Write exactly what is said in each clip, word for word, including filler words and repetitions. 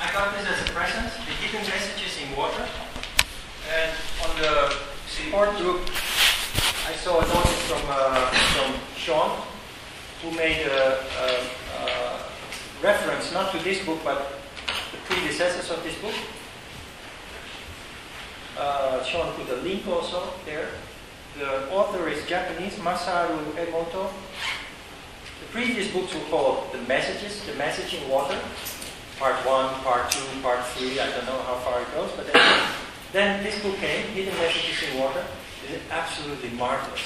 accompanies as a present, the hidden messages in water. And on the support group, I saw a notice from, uh, from Sean, who made a, a, a reference, not to this book, but the predecessors of this book. Uh, Sean put a link also there. The author is Japanese, Masaru Emoto. The previous books were called The Messages, The Message in Water, Part one, Part two, Part three, I don't know how far it goes, but then, then this book came, Hidden Messages in Water, is absolutely marvelous.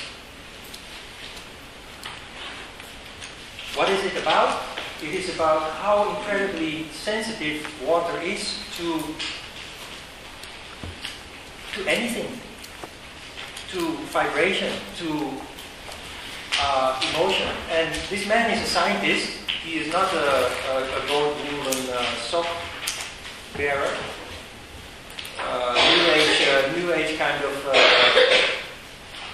What is it about? It is about how incredibly sensitive water is to, to anything, to vibration, to uh, emotion. And this man is a scientist. He is not a, a, a gold woollen uh, sock bearer, uh, new age, uh, new age kind of, uh,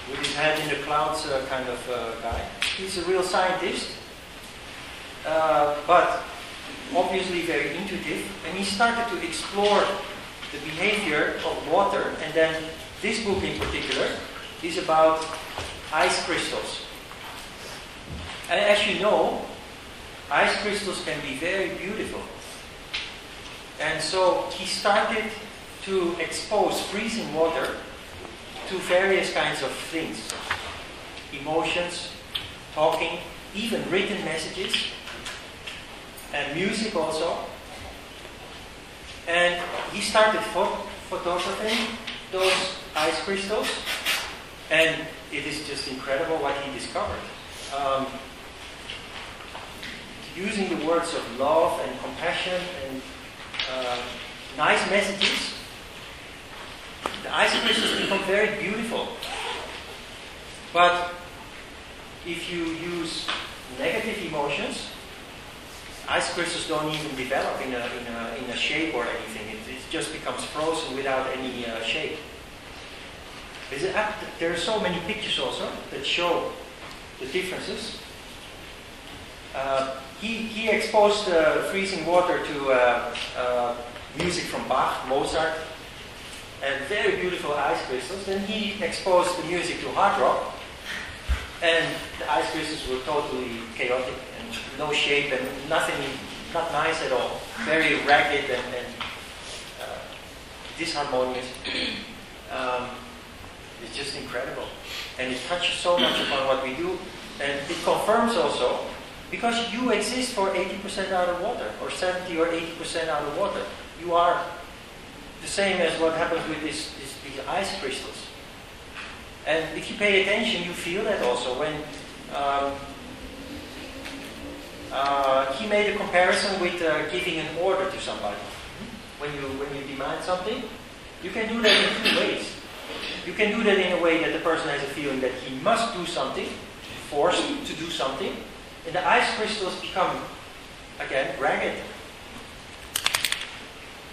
with his hand in the clouds uh, kind of uh, guy. He's a real scientist, uh, but obviously very intuitive. And he started to explore the behavior of water, and then this book in particular is about ice crystals. And as you know, ice crystals can be very beautiful. And so he started to expose freezing water to various kinds of things. Emotions, talking, even written messages, and music also. And he started phot- photographing those ice crystals, and it is just incredible what he discovered. Um, using the words of love and compassion and uh, nice messages, the ice crystals become very beautiful. But if you use negative emotions, ice crystals don't even develop in a, in a, in a shape or anything. It, it just becomes frozen without any uh, shape. There are so many pictures also that show the differences. Uh, he, he exposed uh, freezing water to uh, uh, music from Bach, Mozart, and very beautiful ice crystals. Then he exposed the music to hard rock, and the ice crystals were totally chaotic. No shape and nothing, not nice at all. Very ragged and, and uh, disharmonious. Um, it's just incredible. And it touches so much upon what we do. And it confirms also, because you exist for eighty percent out of water, or seventy or eighty percent out of water. You are the same as what happens with this, this, these ice crystals. And if you pay attention, you feel that also. When um, Uh, he made a comparison with uh, giving an order to somebody. When you when you demand something, you can do that in two ways. You can do that in a way that the person has a feeling that he must do something, forced to do something, and the ice crystals become, again, ragged.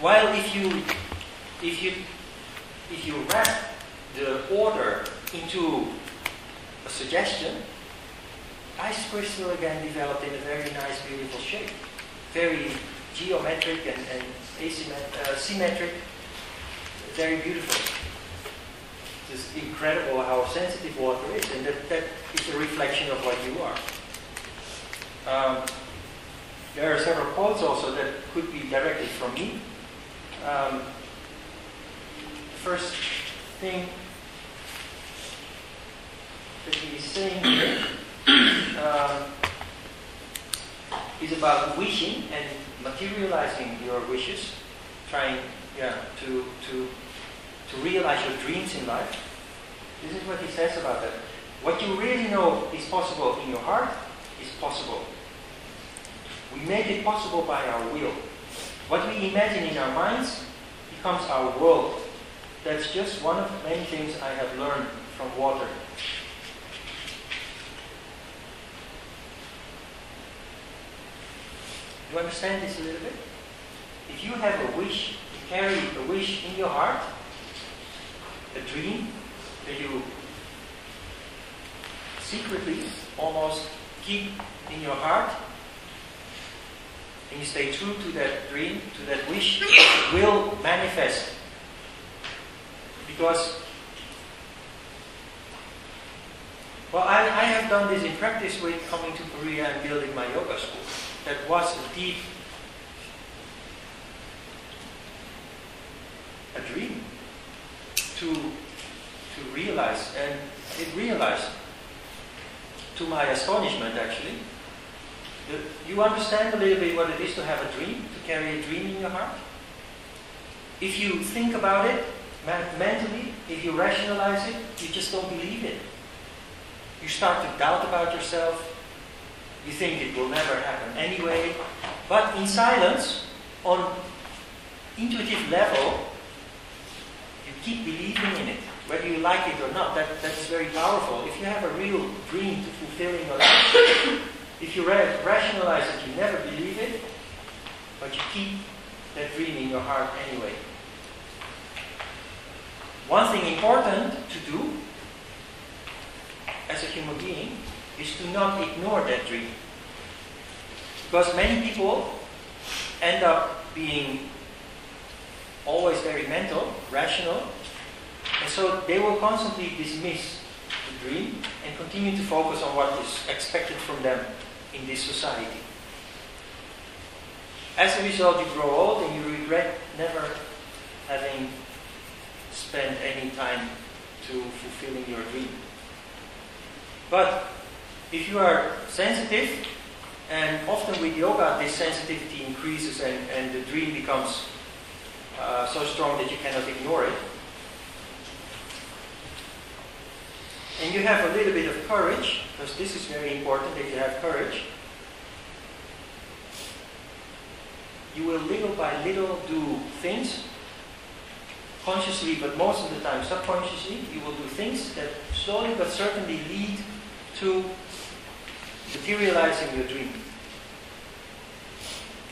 While if you if you if you wrap the order into a suggestion, ice crystal again developed in a very nice, beautiful shape. Very geometric and, and asymmet- uh, symmetric. Very beautiful. Just incredible how sensitive water is, and that, that is a reflection of what you are. Um, there are several quotes also that could be directed from me. Um, first thing that he is saying here Uh, is about wishing and materializing your wishes, trying yeah, to, to, to realize your dreams in life. This is what he says about that. What you really know is possible in your heart is possible. We make it possible by our will. What we imagine in our minds becomes our world. That's just one of the many things I have learned from water. You understand this a little bit? If you have a wish, you carry a wish in your heart, a dream that you secretly almost keep in your heart, and you stay true to that dream, to that wish, it will manifest. Because, well, I, I have done this in practice with coming to Korea and building my yoga school. That was a deep a dream to to realize, and it realized, to my astonishment actually. The, you understand a little bit what it is to have a dream, to carry a dream in your heart. If you think about it mentally, if you rationalize it, you just don't believe it. You start to doubt about yourself. You think it will never happen anyway. But in silence, on intuitive level, you keep believing in it, whether you like it or not. That, that's very powerful. If you have a real dream to fulfill in your life, if you rationalize it, you never believe it, but you keep that dream in your heart anyway. One thing important to do as a human being is to not ignore that dream. Because many people end up being always very mental, rational, and so they will constantly dismiss the dream and continue to focus on what is expected from them in this society. As a result, you grow old and you regret never having spent any time to fulfilling your dream. But if you are sensitive, and often with yoga this sensitivity increases and, and the dream becomes uh, so strong that you cannot ignore it. And you have a little bit of courage, because this is very important that you have courage. You will little by little do things, consciously but most of the time subconsciously, you will do things that slowly but certainly lead to materializing your dream.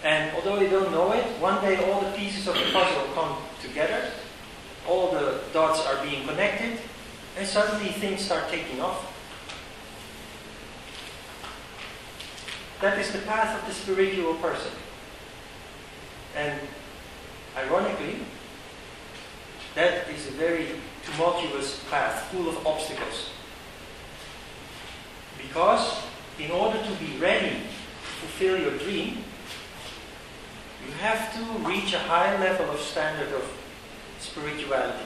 And although you don't know it, one day all the pieces of the puzzle come together, all the dots are being connected, and suddenly things start taking off. That is the path of the spiritual person. And ironically, that is a very tumultuous path, full of obstacles. Because in order to be ready to fulfill your dream, you have to reach a high level of standard of spirituality.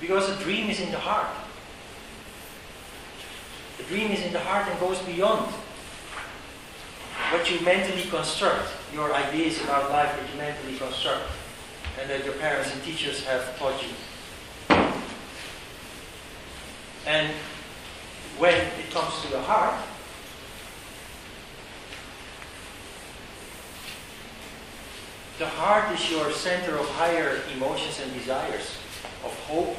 Because a dream is in the heart. A dream is in the heart and goes beyond what you mentally construct, your ideas about life that you mentally construct, and that your parents and teachers have taught you. And when it comes to the heart, the heart is your center of higher emotions and desires, of hope,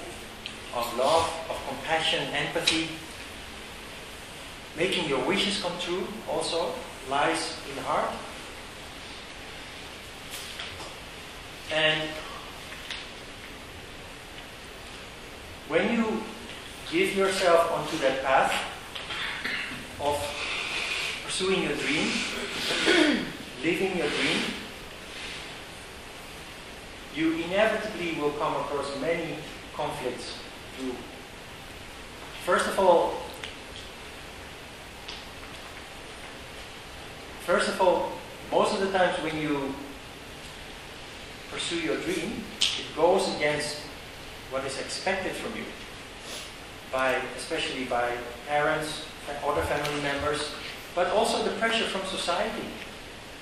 of love, of compassion, empathy, making your wishes come true also lies in the heart. And when you give yourself onto that path of pursuing your dream, living your dream, you inevitably will come across many conflicts. To first of all, first of all, most of the times when you pursue your dream, it goes against what is expected from you, by especially by parents, other family members, but also the pressure from society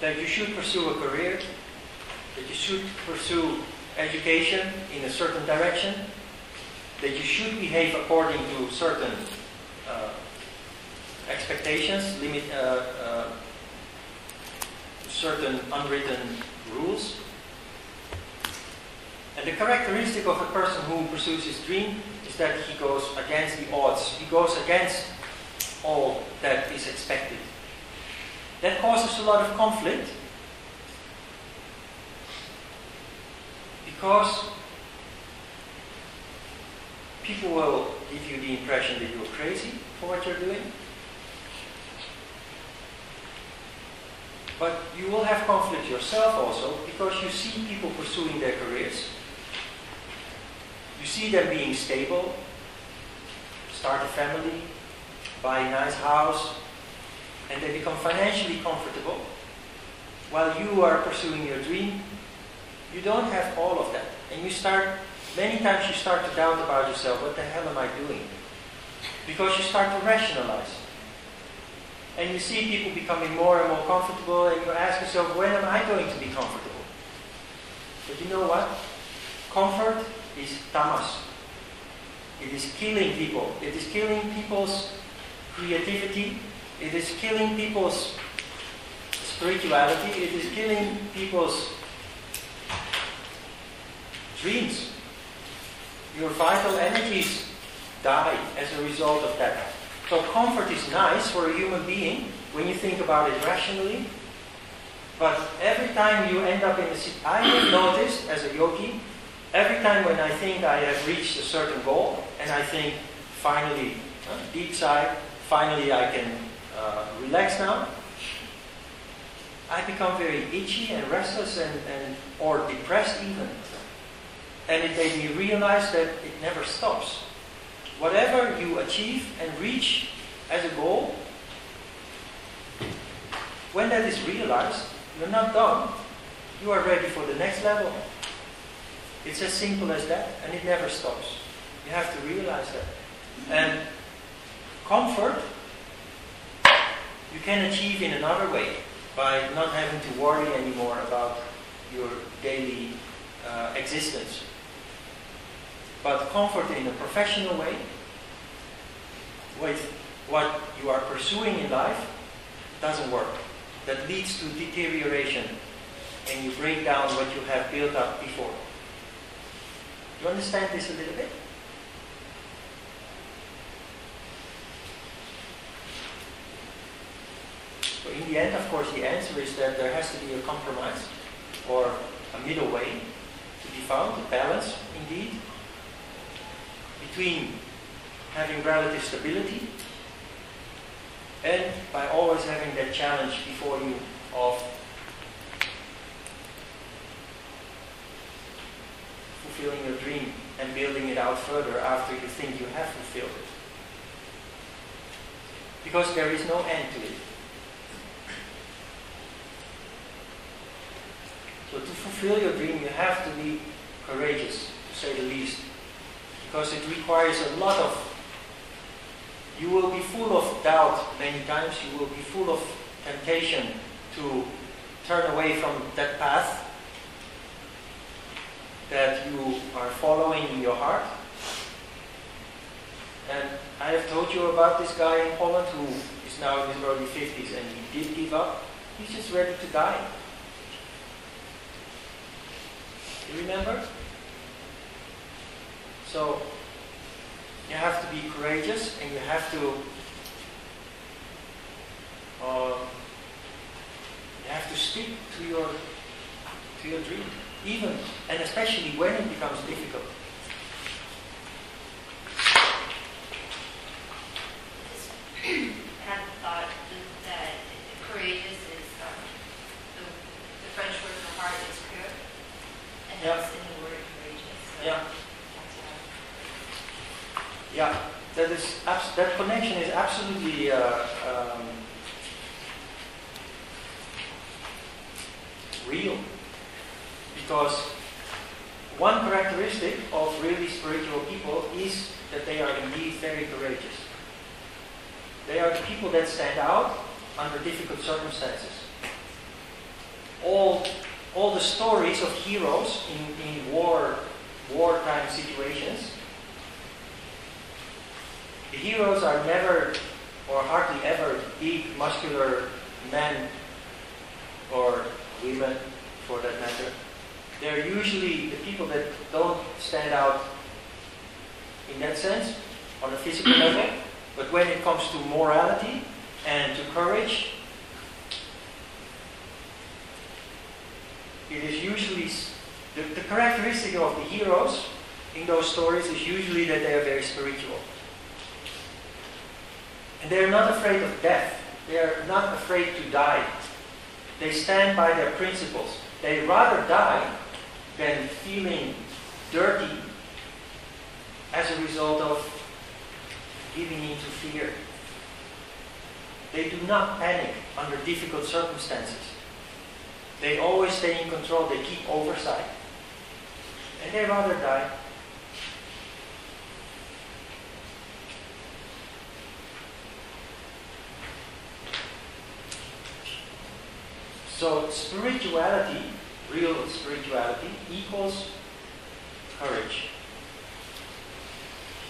that you should pursue a career, that you should pursue education in a certain direction, that you should behave according to certain uh, expectations, limit, uh, uh, certain unwritten rules. And the characteristic of a person who pursues his dream is that he goes against the odds. He goes against all that is expected. That causes a lot of conflict, because people will give you the impression that you're crazy for what you're doing. But you will have conflict yourself also, because you see people pursuing their careers. You see them being stable, start a family, buy a nice house, and they become financially comfortable. While you are pursuing your dream, you don't have all of that. And you start, many times you start to doubt about yourself, what the hell am I doing? Because you start to rationalize. And you see people becoming more and more comfortable, and you ask yourself, when am I going to be comfortable? But you know what? Comfort is tamas. It is killing people. It is killing people's creativity. It is killing people's spirituality. It is killing people's dreams. Your vital energies die as a result of that. So comfort is nice for a human being when you think about it rationally, but every time you end up in a situation, I have noticed as a yogi, every time when I think I have reached a certain goal, and I think, finally, uh, deep sigh, finally I can uh, relax now, I become very itchy and restless and, and or depressed even. And it made me realize that it never stops. Whatever you achieve and reach as a goal, when that is realized, you're not done. You are ready for the next level. It's as simple as that, and it never stops. You have to realize that. And comfort, you can achieve in another way, by not having to worry anymore about your daily uh, existence. But comfort in a professional way, with what you are pursuing in life, doesn't work. That leads to deterioration, and you break down what you have built up before. Do you understand this a little bit? So in the end, of course, the answer is that there has to be a compromise, or a middle way to be found, a balance, indeed, between having relative stability and by always having that challenge before you of fulfilling your dream and building it out further after you think you have fulfilled it. Because there is no end to it. So to fulfill your dream, you have to be courageous, to say the least. Because it requires a lot of, you will be full of doubt many times, you will be full of temptation to turn away from that path that you are following in your heart. And I have told you about this guy in Holland who is now in his early fifties and he did give up. He's just ready to die. You remember? So, you have to be courageous and you have to uh, you have to stick to your to your dream, even and especially when it becomes difficult. I just had the thought that courageous is um, the, the French word for heart is coeur, and that's yeah. in the word courageous. So yeah. Yeah, that is that connection is absolutely uh, um, real, because one characteristic of really spiritual people is that they are indeed very courageous. They are the people that stand out under difficult circumstances. All all the stories of heroes in, in war wartime situations. The heroes are never, or hardly ever, big, muscular men or women, for that matter. They're usually the people that don't stand out in that sense, on a physical level. But when it comes to morality and to courage, it is usually, the, the characteristic of the heroes in those stories is usually that they are very spiritual. And they are not afraid of death. They are not afraid to die. They stand by their principles. They rather die than feeling dirty as a result of giving in to fear. They do not panic under difficult circumstances. They always stay in control. They keep oversight. And they rather die. So spirituality, real spirituality, equals courage.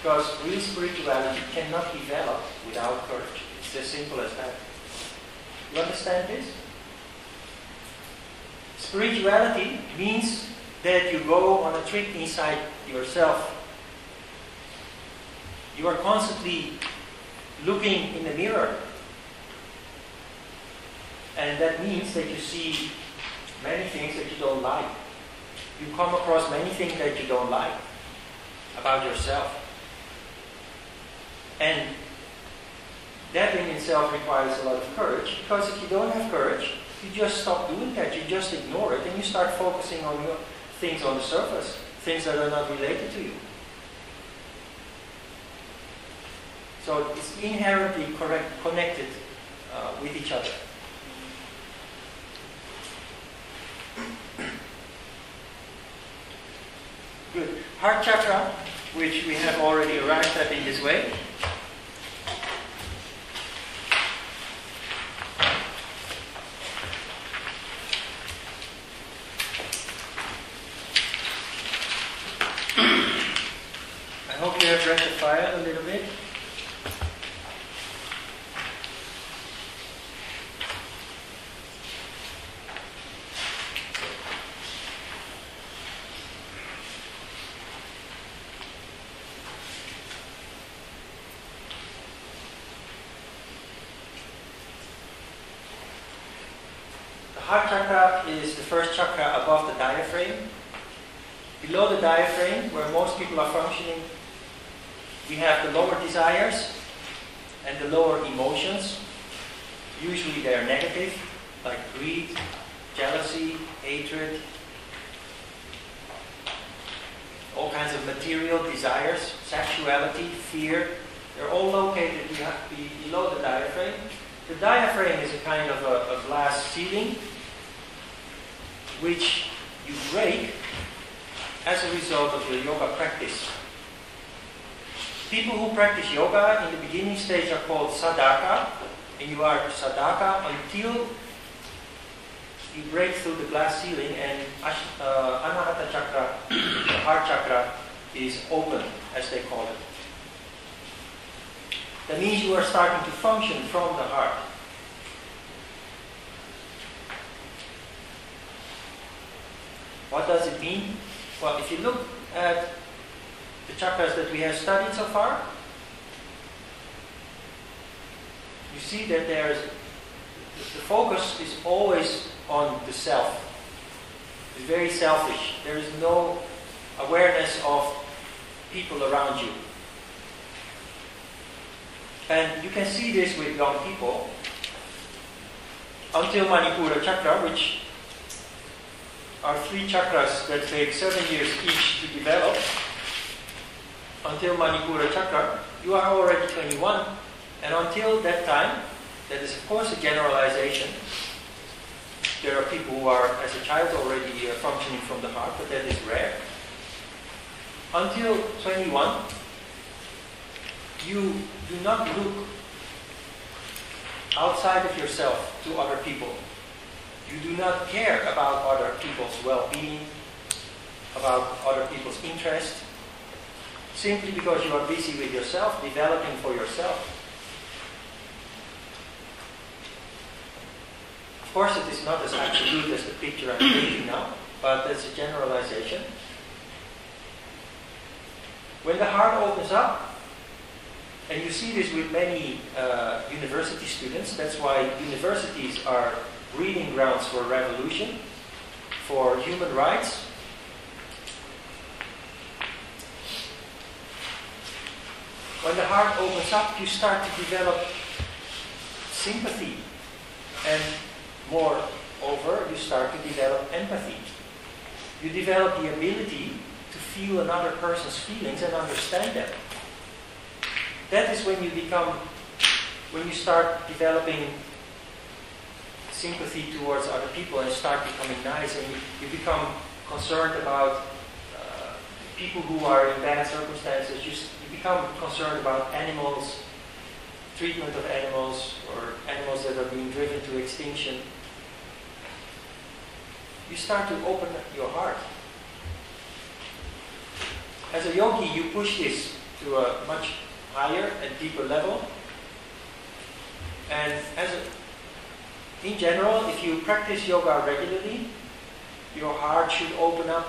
Because real spirituality cannot develop without courage. It's as simple as that. You understand this? Spirituality means that you go on a trip inside yourself. You are constantly looking in the mirror. And that means that you see many things that you don't like. You come across many things that you don't like about yourself. And that in itself requires a lot of courage, because if you don't have courage, you just stop doing that, you just ignore it, and you start focusing on your things on the surface, things that are not related to you. So it's inherently correct, connected uh, with each other. Good. Heart chakra, which we have already arrived at in this way. I hope you have read the fire a little bit. Heart chakra is the first chakra above the diaphragm. Below the diaphragm, where most people are functioning, we have the lower desires and the lower emotions. Usually they are negative, like greed, jealousy, hatred, all kinds of material desires, sexuality, fear. They're all located below the diaphragm. The diaphragm is a kind of a, a glass ceiling, which you break as a result of your yoga practice. People who practice yoga in the beginning stage are called sadhaka, and you are sadhaka until you break through the glass ceiling and uh, Anahata chakra, the heart chakra, is open, as they call it. That means you are starting to function from the heart. What does it mean? Well, if you look at the chakras that we have studied so far, you see that there is, the focus is always on the self. It's very selfish. There is no awareness of people around you. And you can see this with young people until Manipura chakra, which are three chakras that take seven years each to develop. Until Manipura chakra, you are already twenty-one. And until that time, that is of course a generalization. There are people who are, as a child, already functioning from the heart, but that is rare. Until twenty-one, you do not look outside of yourself to other people. You do not care about other people's well-being, about other people's interests, simply because you are busy with yourself, developing for yourself. Of course, it is not as absolute as the picture I'm painting now, but that's a generalization. When the heart opens up, and you see this with many uh, university students. That's why universities are breeding grounds for revolution, for human rights. When the heart opens up, you start to develop sympathy and more over, you start to develop empathy. You develop the ability to feel another person's feelings and understand them. That is when you become, when you start developing sympathy towards other people and start becoming nice, and you, you become concerned about uh, people who are in bad circumstances. You, you become concerned about animals, treatment of animals, or animals that are being driven to extinction. You start to open your heart. As a yogi, you push this to a much higher and deeper level. And as a, in general, if you practice yoga regularly, your heart should open up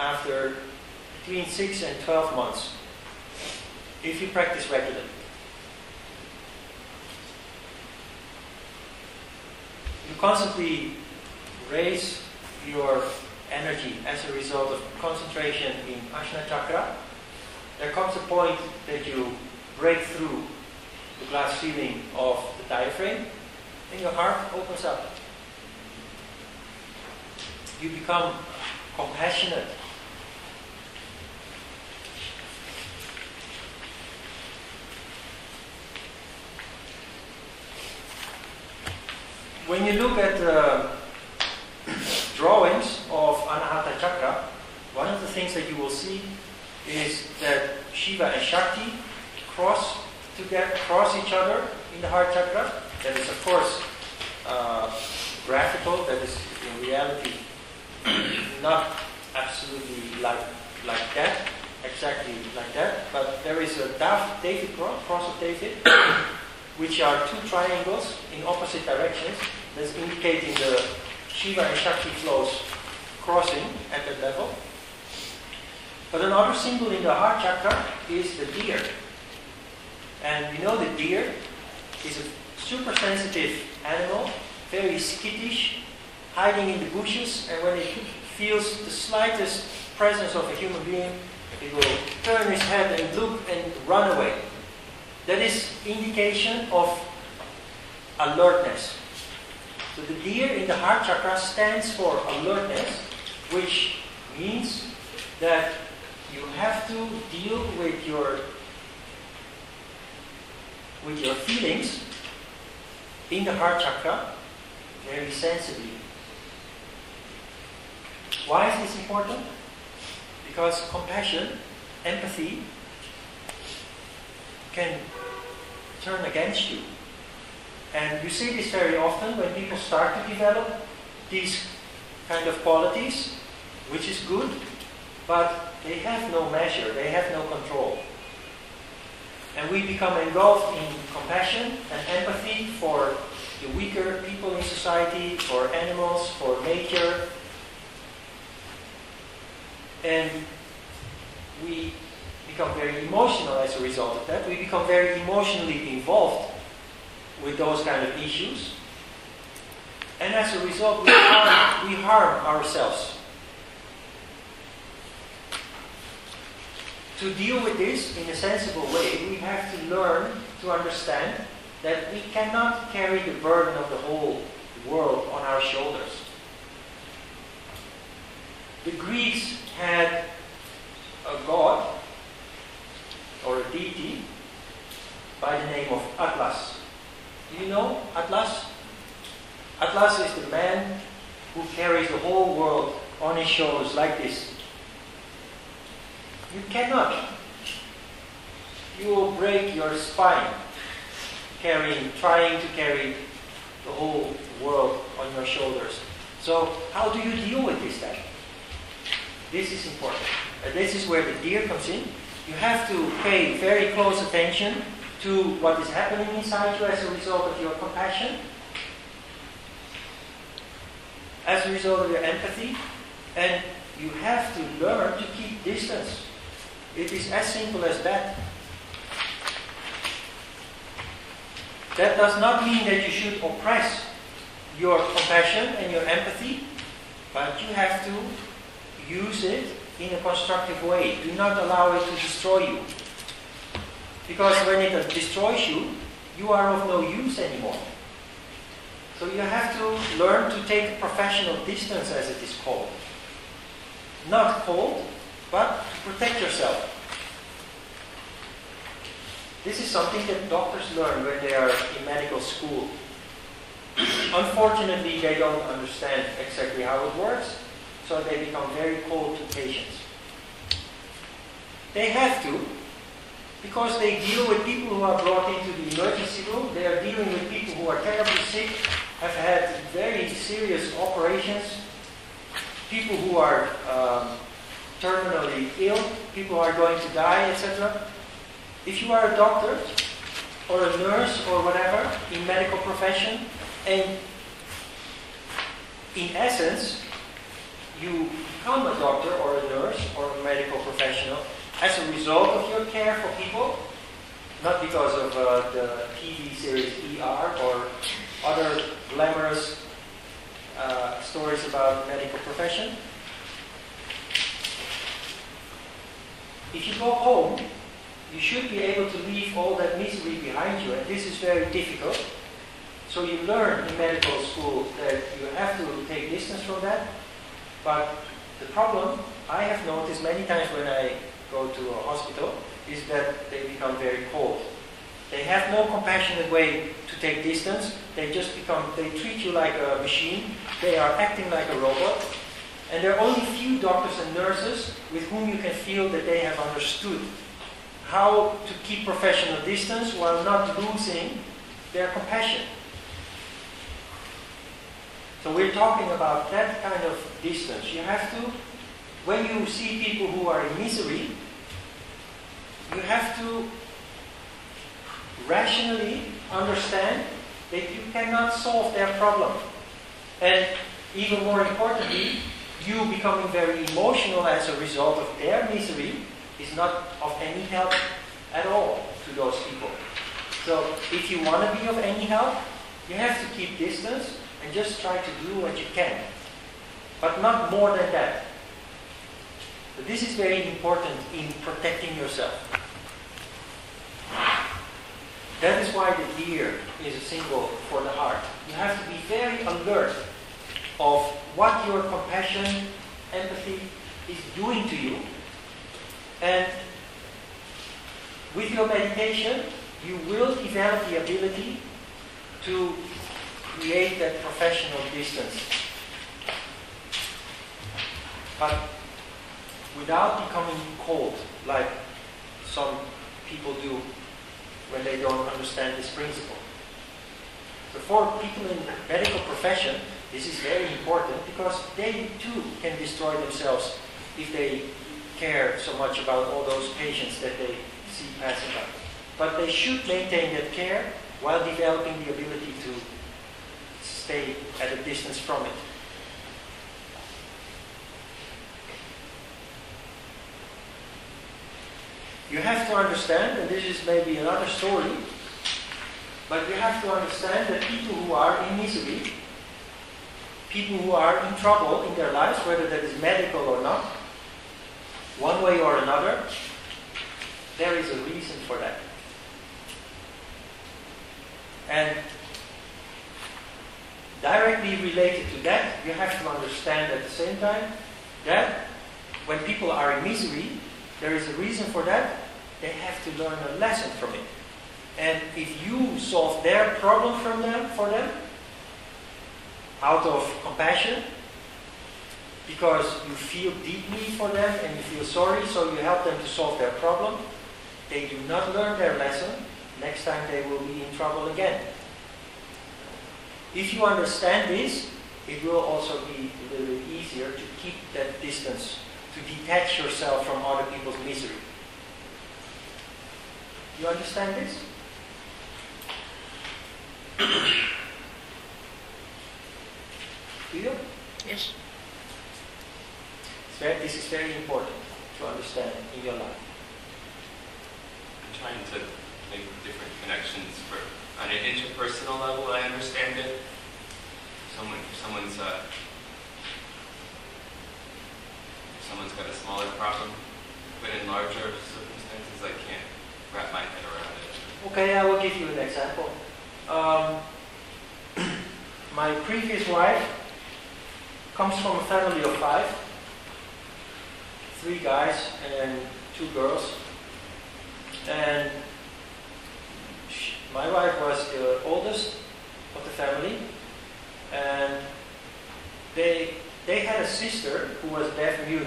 after between six and twelve months, if you practice regularly. You constantly raise your energy as a result of concentration in Ajna Chakra. There comes a point that you break through the glass ceiling of the diaphragm and your heart opens up. You become compassionate. When you look at uh, drawings of Anahata Chakra, one of the things that you will see is that Shiva and Shakti cross together, cross each other in the heart chakra. That is, of course, uh, graphical. That is, in reality, not absolutely like like that, exactly like that. But there is a David cross, cross of David, which are two triangles in opposite directions. That's indicating the Shiva and Shakti flows crossing at that level. But another symbol in the heart chakra is the deer. And you know the deer is a super sensitive animal, very skittish, hiding in the bushes, and when it feels the slightest presence of a human being, it will turn its head and look and run away. That is indication of alertness. So the deer in the heart chakra stands for alertness, which means that you have to deal with your with your feelings in the heart chakra very sensibly. Why is this important? Because compassion, empathy, can turn against you. And you see this very often when people start to develop these kind of qualities, which is good, but they have no measure, they have no control. And we become engulfed in compassion and empathy for the weaker people in society, for animals, for nature. And we become very emotional as a result of that. We become very emotionally involved with those kind of issues. And as a result, we harm, we harm ourselves. To deal with this in a sensible way, we have to learn to understand that we cannot carry the burden of the whole world on our shoulders. The Greeks had a god or a deity by the name of Atlas. Do you know Atlas? Atlas is the man who carries the whole world on his shoulders like this. You cannot. You will break your spine carrying, trying to carry the whole world on your shoulders. So how do you deal with this then? This is important. And this is where the deer comes in. You have to pay very close attention to what is happening inside you as a result of your compassion, as a result of your empathy, and you have to learn to keep distance. It is as simple as that. That does not mean that you should oppress your compassion and your empathy, but you have to use it in a constructive way. Do not allow it to destroy you. Because when it destroys you, you are of no use anymore. So you have to learn to take professional distance, as it is called. Not cold, but to protect yourself. This is something that doctors learn when they are in medical school. Unfortunately, they don't understand exactly how it works, so they become very cold to patients. They have to, because they deal with people who are brought into the emergency room. They are dealing with people who are terribly sick, have had very serious operations, people who are um, terminally ill, people who are going to die, et cetera. If you are a doctor, or a nurse, or whatever, in medical profession, and in essence, you become a doctor, or a nurse, or a medical professional, as a result of your care for people, not because of uh, the T V series E R, or other glamorous uh, stories about medical profession. If you go home, you should be able to leave all that misery behind you, and this is very difficult. So you learn in medical school that you have to take distance from that. But the problem I have noticed many times when I go to a hospital is that they become very cold. They have no compassionate way to take distance. They just become, they treat you like a machine. They are acting like a robot. And there are only few doctors and nurses with whom you can feel that they have understood how to keep professional distance while not losing their compassion. So we're talking about that kind of distance. You have to, when you see people who are in misery, you have to rationally understand that you cannot solve their problem. And even more importantly, you becoming very emotional as a result of their misery is not of any help at all to those people. So if you want to be of any help, you have to keep distance and just try to do what you can. But not more than that. But this is very important in protecting yourself. That is why the deer is a symbol for the heart. You have to be very alert of what your compassion, empathy is doing to you. And with your meditation, you will develop the ability to create that professional distance. But without becoming cold, like some people do when they don't understand this principle. So for people in the medical profession, this is very important because they too can destroy themselves if they care so much about all those patients that they see passing by. But they should maintain that care while developing the ability to stay at a distance from it. You have to understand, and this is maybe another story, but you have to understand that people who are in misery, people who are in trouble in their lives, whether that is medical or not, one way or another, there is a reason for that. And directly related to that, you have to understand at the same time that when people are in misery, there is a reason for that. They have to learn a lesson from it. And if you solve their problem from them, for them out of compassion, because you feel deeply for them and you feel sorry, so you help them to solve their problem, they do not learn their lesson, next time they will be in trouble again. If you understand this, it will also be a little bit easier to keep that distance, to detach yourself from other people's misery. You understand this? Do you? Yes. This is very important to understand in your life. I'm trying to make different connections for, on an interpersonal level. I understand it. Someone, someone's, uh, someone's got a smaller problem, but in larger circumstances, I can't wrap my head around it. Okay, I will give you an example. Um, My previous wife comes from a family of five, three guys and two girls. And she, my wife was the oldest of the family, and they they had a sister who was deaf mute.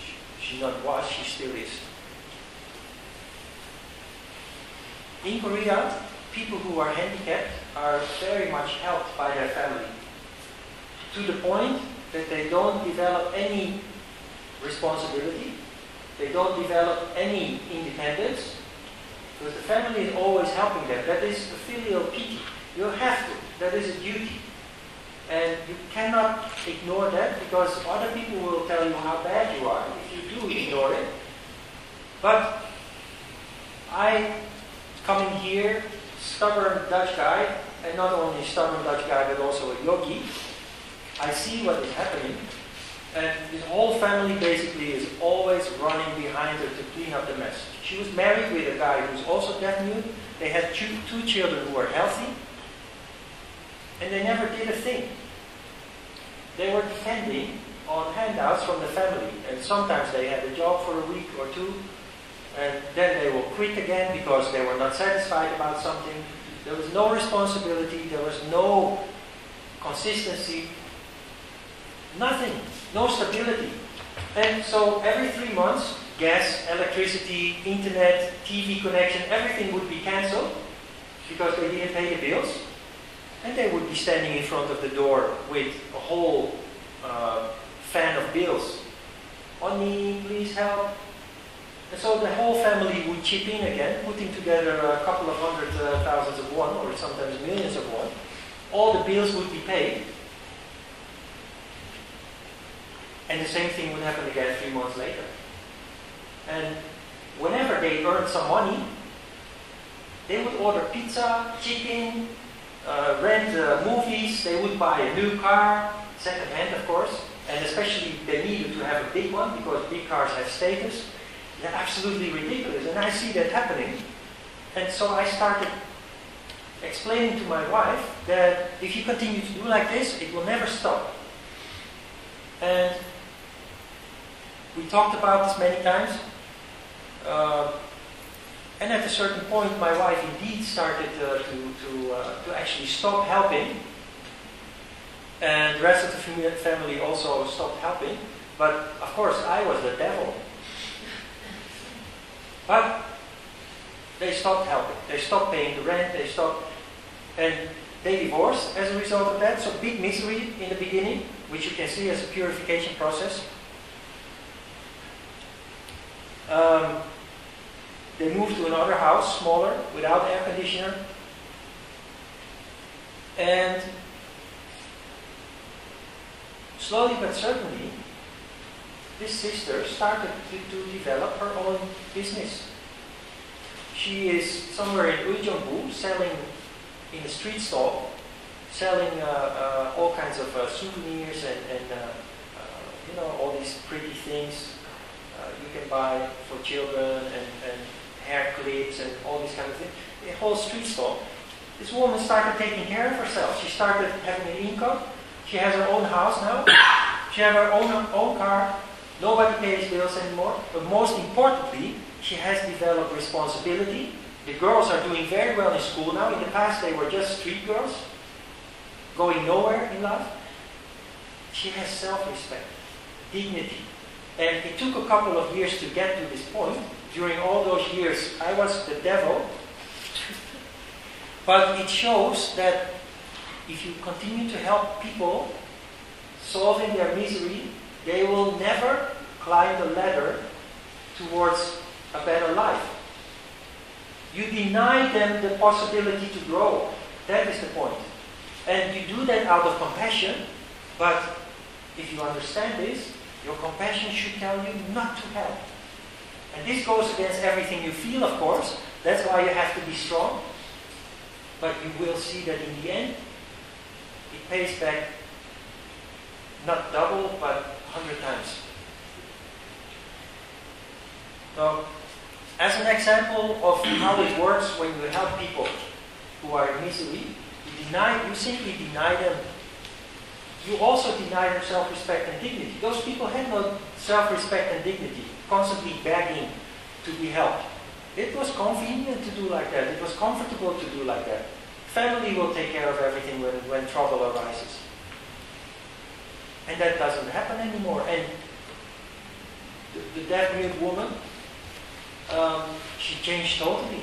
She, she not was, she still is. In Korea, people who are handicapped are very much helped by their family, to the point that they don't develop any responsibility, they don't develop any independence, because the family is always helping them. That is a filial piety. You have to. That is a duty. And you cannot ignore that, because other people will tell you how bad you are if you do ignore it. But I, coming here, stubborn Dutch guy, and not only stubborn Dutch guy, but also a yogi, I see what is happening. And his whole family basically is always running behind her to clean up the mess. She was married with a guy who's also deaf mute. They had two, two children who were healthy. And they never did a thing. They were depending on handouts from the family. And sometimes they had a job for a week or two. And then they will quit again because they were not satisfied about something. There was no responsibility. There was no consistency. Nothing. No stability. And so every three months, gas, electricity, internet, T V connection, everything would be cancelled because they didn't pay the bills. And they would be standing in front of the door with a whole uh, fan of bills. Oni, please help. And so the whole family would chip in again, putting together a couple of hundred uh, thousands of won, or sometimes millions of won. All the bills would be paid. And the same thing would happen again three months later. And whenever they earned some money, they would order pizza, chicken, uh, rent uh, movies, they would buy a new car, second hand of course, and especially they needed to have a big one because big cars have status. They're absolutely ridiculous, and I see that happening. And so I started explaining to my wife that if you continue to do like this, it will never stop. And we talked about this many times, uh, and at a certain point my wife indeed started uh, to, to, uh, to actually stop helping, and the rest of the family also stopped helping, but of course I was the devil. But they stopped helping, they stopped paying the rent, they stopped, and they divorced as a result of that, so big misery in the beginning, which you can see as a purification process. Um, they moved to another house, smaller, without air conditioner. And slowly but certainly, this sister started to, to develop her own business. She is somewhere in Uijeongbu selling in the street stall, selling uh, uh, all kinds of uh, souvenirs and, and uh, uh, you know, all these pretty things uh, you can buy for children, and, and hair clips and all these kind of things. The whole street stall. This woman started taking care of herself. She started having an income. She has her own house now. She has her own, own car. Nobody pays bills anymore. But most importantly, she has developed responsibility. The girls are doing very well in school now. In the past, they were just street girls, going nowhere in life. She has self-respect, dignity. And it took a couple of years to get to this point. During all those years, I was the devil. But it shows that if you continue to help people, solving their misery, they will never climb the ladder towards a better life. You deny them the possibility to grow. That is the point. And you do that out of compassion, but if you understand this, your compassion should tell you not to help. And this goes against everything you feel, of course. That's why you have to be strong. But you will see that in the end, it pays back not double, but hundred times. So, as an example of how it works when you help people who are in misery, deny, you simply deny them. You also deny them self-respect and dignity. Those people had no self-respect and dignity, constantly begging to be helped. It was convenient to do like that. It was comfortable to do like that. Family will take care of everything when, when trouble arises. And that doesn't happen anymore. And the, the deaf-mute woman, um, she changed totally.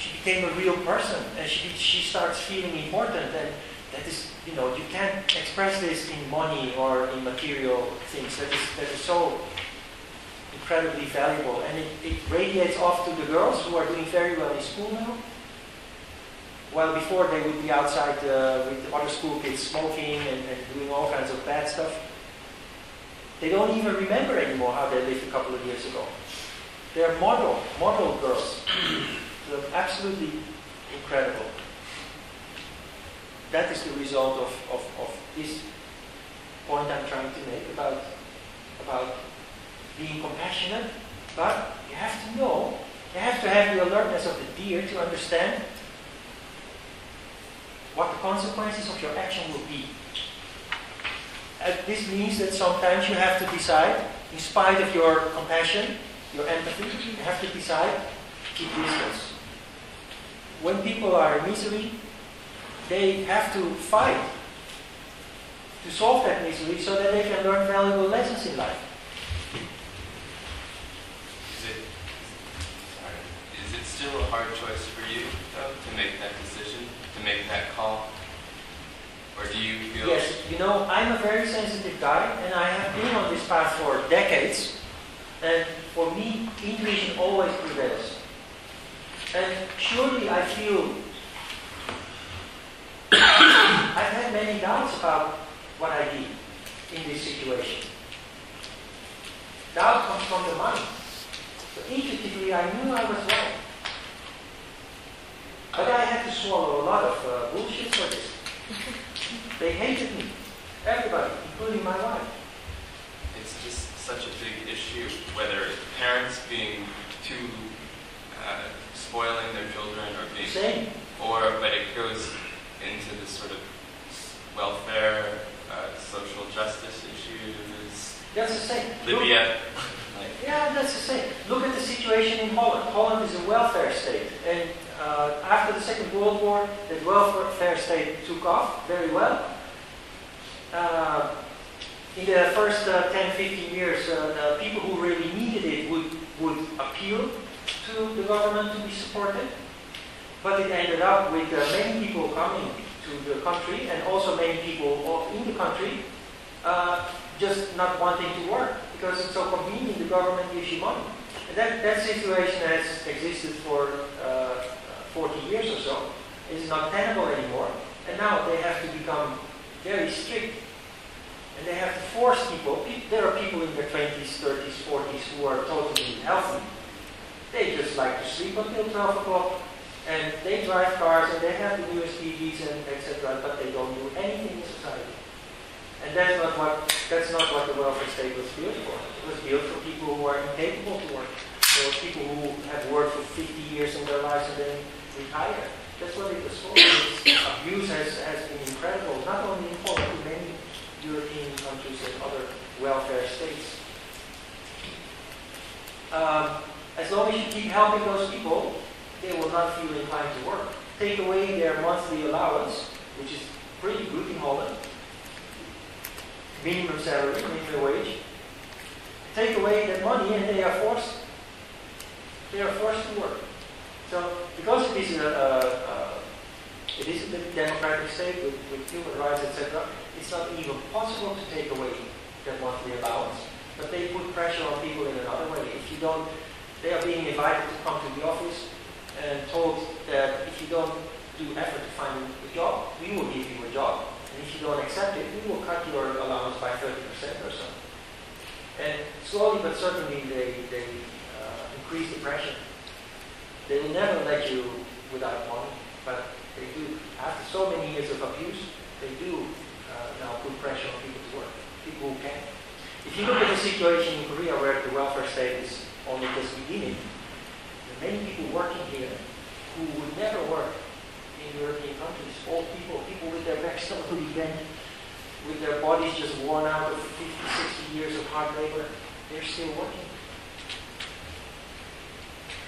She became a real person, and she, she starts feeling important. And that is, you know, you can't express this in money or in material things. That is, that is so incredibly valuable. And it, it radiates off to the girls who are doing very well in school now. Well, before they would be outside uh, with other school kids smoking and, and doing all kinds of bad stuff. They don't even remember anymore how they lived a couple of years ago. They're model, model girls. They're absolutely incredible. That is the result of, of, of this point I'm trying to make about, about being compassionate. But you have to know, you have to have the alertness of the deer to understand what the consequences of your action will be. And this means that sometimes you have to decide, in spite of your compassion, your empathy, you have to decide, keep distance. When people are in misery, they have to fight to solve that misery so that they can learn valuable lessons in life. Is it, sorry, is it still a hard choice for you, though, to make that decision? Make that call? Or do you feel... Yes, you know, I'm a very sensitive guy, and I have been on this path for decades, and for me, intuition always prevails. And surely I feel... I've had many doubts about what I did in this situation. Doubt comes from the mind. But intuitively, I knew I was right. But I had to swallow a lot of uh, bullshit for this. They hated me. Everybody, including my wife. It's just such a big issue, whether parents being too uh, spoiling their children or being... Same. Or, but it goes into this sort of welfare, uh, social justice issues. That's the same. Libya. Like, yeah, that's the same. Look at the situation in Holland. Holland is a welfare state. And Uh, after the Second World War, the welfare state took off very well. Uh, in the first uh, ten, fifteen years, uh, the people who really needed it would, would appeal to the government to be supported. But it ended up with uh, many people coming to the country, and also many people in the country uh, just not wanting to work because it's so convenient, the government gives you money. And that, that situation has existed for uh, forty years or so. It's not tenable anymore. And now they have to become very strict. And they have to force people. There are people in their twenties, thirties, forties who are totally healthy. They just like to sleep until twelve o'clock. And they drive cars and they have the newest T Vs and et cetera. But they don't do anything in society. And that's not what, that's not what the welfare state was built for. It was built for people who are incapable to work. So people who have worked for fifty years in their lives and then retire. That's what it was for. Abuse has, has been incredible, not only in Poland, but many European countries and other welfare states. Um, as long as you keep helping those people, they will not feel inclined to work. Take away their monthly allowance, which is pretty good in Holland. Minimum salary, minimum wage. Take away that money and they are forced they are forced to work. So because it is a, a, a it is a democratic state with, with human rights, et cetera, it's not even possible to take away that monthly allowance. But they put pressure on people in another way. If you don't they are being invited to come to the office and told that if you don't do effort to find a job, we will give you a job. And if you don't accept it, we will cut your allowance by thirty percent or so. And slowly but certainly, they, they uh, increase the pressure. They will never let you without money, but they do. After so many years of abuse, they do uh, now put pressure on people to work, people who can. If you look at the situation in Korea where the welfare state is only just beginning, there are many people working here who would never work in European countries. Old people, people with their backs totally bent, with their bodies just worn out of fifty, sixty years of hard labor, they're still working.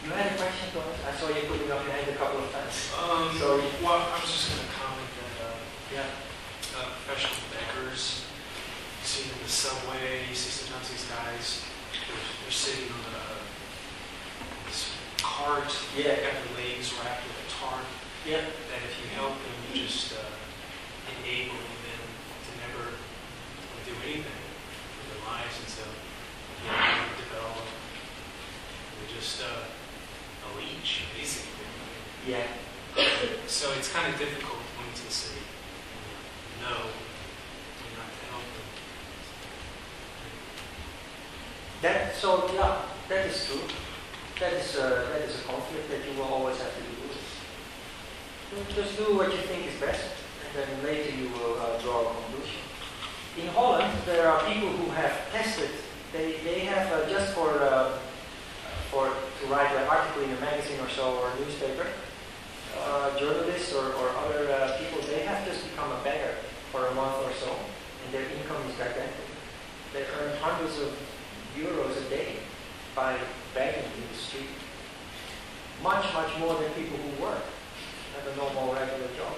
You had a question, Thomas? I saw you putting up your hand a couple of times. Um, so, well, I was just going to comment that uh, yeah. uh, professional beggars, you see them in the subway, you see sometimes these guys, they're, they're sitting on a, this cart, yeah. got their legs wrapped with a tarp, yeah. that if you help them, you just uh, enable them to never do anything with their lives until they develop. They're just uh, a leech, basically. Yeah. So it's kind of difficult when to say, no, you're not to help them. That, so, yeah, that is true. That is, uh, that is a conflict that you will always have to deal with. Just do what you think is best, and then later you will uh, draw a conclusion. In Holland, there are people who have tested, they, they have, uh, just for... Uh, or to write an article in a magazine or so, or a newspaper, uh, journalists or, or other uh, people, they have just become a beggar for a month or so, and their income is gigantic. They earn hundreds of euros a day by begging in the street. Much, much more than people who work at a normal, regular job.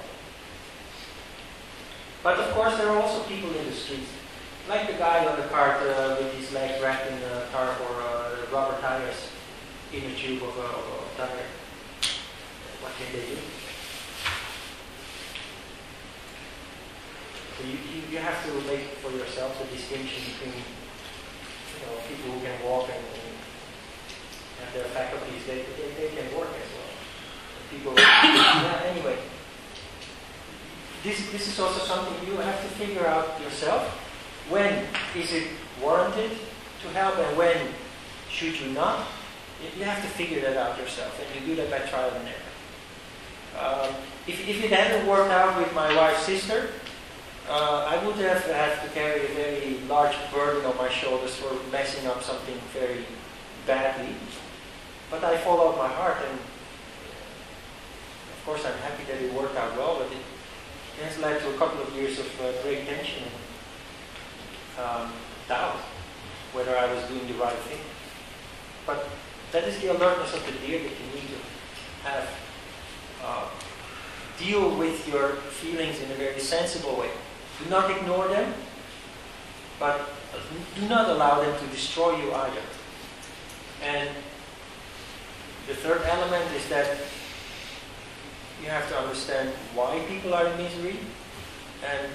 But of course, there are also people in the streets, like the guy on the cart uh, with his legs wrapped in a tarp or uh, rubber tires. In a tube of a, of a tire, what can they do? So you, you, you have to make for yourself the distinction between, you know, people who can walk and, and have their faculties, they, they, they can work as well. People, yeah, anyway. This, this is also something you have to figure out yourself. When is it warranted to help and when should you not? You have to figure that out yourself, and you do that by trial and error. Um, if, if it hadn't worked out with my wife's sister, uh, I would have had to carry a very large burden on my shoulders for messing up something very badly. But I followed my heart, and of course I'm happy that it worked out well, but it has led to a couple of years of uh, great tension and um, doubt whether I was doing the right thing. But that is the alertness of the deer that you need to have. Uh, deal with your feelings in a very sensible way. Do not ignore them, but do not allow them to destroy you either. And the third element is that you have to understand why people are in misery. And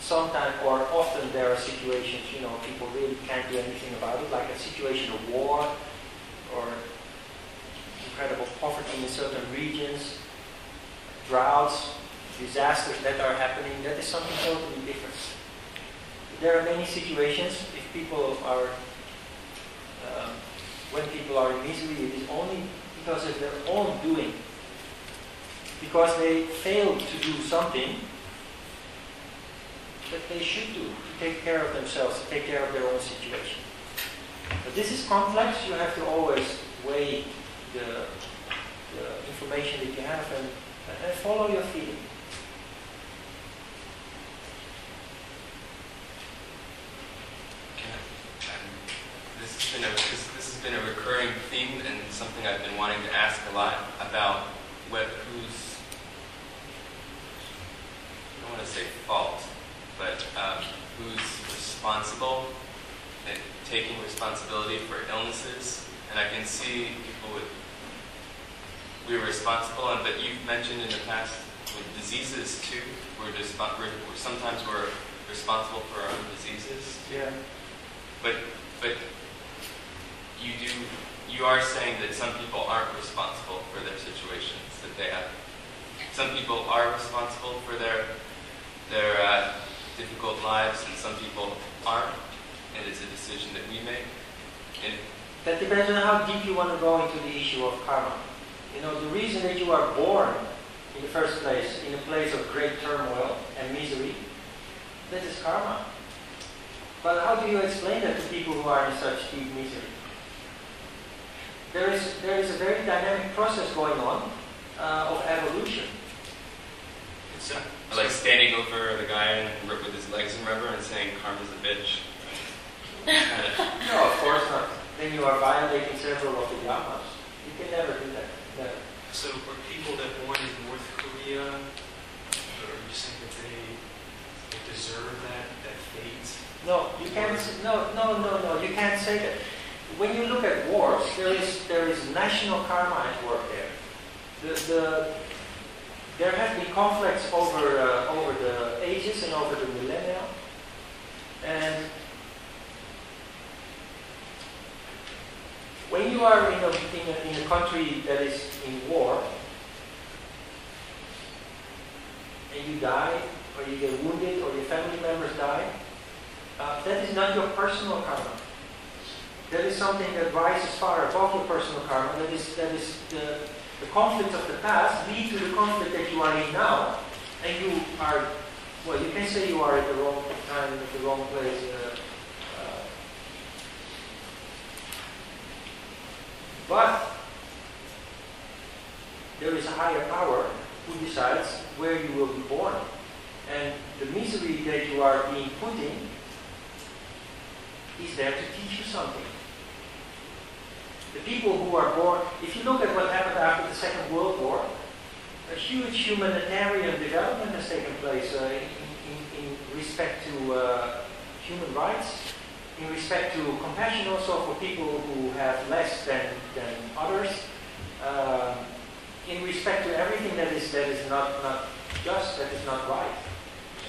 sometimes or often there are situations, you know, people really can't do anything about it, like a situation of war, or incredible poverty in certain regions, droughts, disasters that are happening. That is something totally different. There are many situations, if people are, um, when people are in misery, it is only because of their own doing. Because they failed to do something that they should do, to take care of themselves, to take care of their own situation. But this is complex. You have to always weigh the, the information that you have and, and follow your feeling. Yeah. Um, this has been a, this, this has been a recurring theme and something I've been wanting to ask a lot about what, who's, I don't want to say fault, but um, who's responsible, and taking responsibility for illnesses. And I can see people with, we're responsible, and but you've mentioned in the past with diseases too, we're, just, we're sometimes we're responsible for our own diseases. Yeah. But, but you do, you are saying that some people aren't responsible for their situations that they have. Some people are responsible for their, their, uh, difficult lives, and some people aren't, and it's a decision that we make. And that depends on how deep you want to go into the issue of karma. You know, the reason that you are born in the first place, in a place of great turmoil and misery, that is karma. But how do you explain that to people who are in such deep misery? There is, there is a very dynamic process going on. uh, of evolution. So, like standing over the guy with his legs in rubber and saying karma's a bitch. No, of course not. Then you are violating several of the yamas. You can never do that. Never. So are people that born in North Korea, are you saying that they deserve that, that fate? No, you can't. No, no, no, no. You can't say that. When you look at wars, there is there is national karma at work there. The the. There have been conflicts over uh, over the ages and over the millennia, and when you are in a, in a, in a country that is in war and you die, or you get wounded, or your family members die, uh, that is not your personal karma. That is something that rises far above your personal karma. That is that is the The conflicts of the past lead to the conflict that you are in now, and you are, well, you can say you are at the wrong time, at the wrong place. Uh, uh, but there is a higher power who decides where you will be born. And the misery that you are being put in is there to teach you something. The people who are born, if you look at what happened after the Second World War, a huge humanitarian development has taken place uh, in, in, in respect to uh, human rights, in respect to compassion also for people who have less than, than others, uh, in respect to everything that is, that is not, not just, that is not right.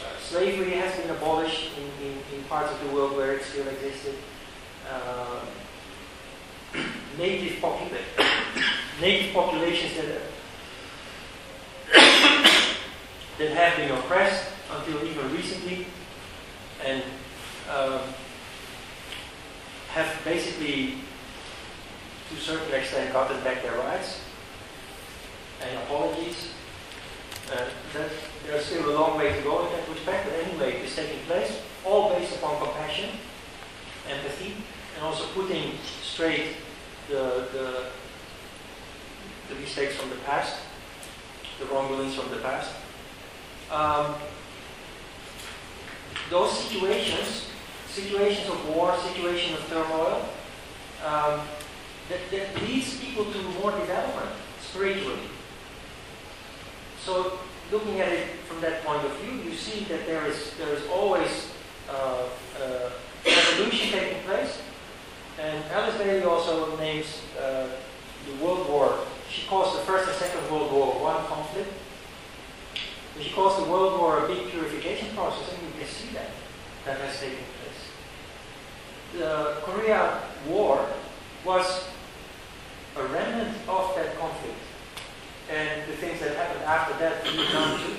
Uh, slavery has been abolished in, in, in parts of the world where it still existed. Uh, Native, popula native populations that, that have been oppressed until even recently, and um, have basically, to a certain extent, gotten back their rights and apologies. Uh, that there's still a long way to go in that respect, but anyway, it is taking place, all based upon compassion, empathy, and also putting straight the, the, the mistakes from the past, the wrongdoings from the past. Um, those situations, situations of war, situations of turmoil, um, that, that leads people to more development spiritually. So looking at it from that point of view, you see that there is, there is always uh, uh, evolution taking place. And Alice Bailey also names uh, the World War, she calls the First and Second World War one conflict. But she calls the World War a big purification process, and you can see that, that has taken place. The Korea War was a remnant of that conflict, and the things that happened after that, Vietnam too.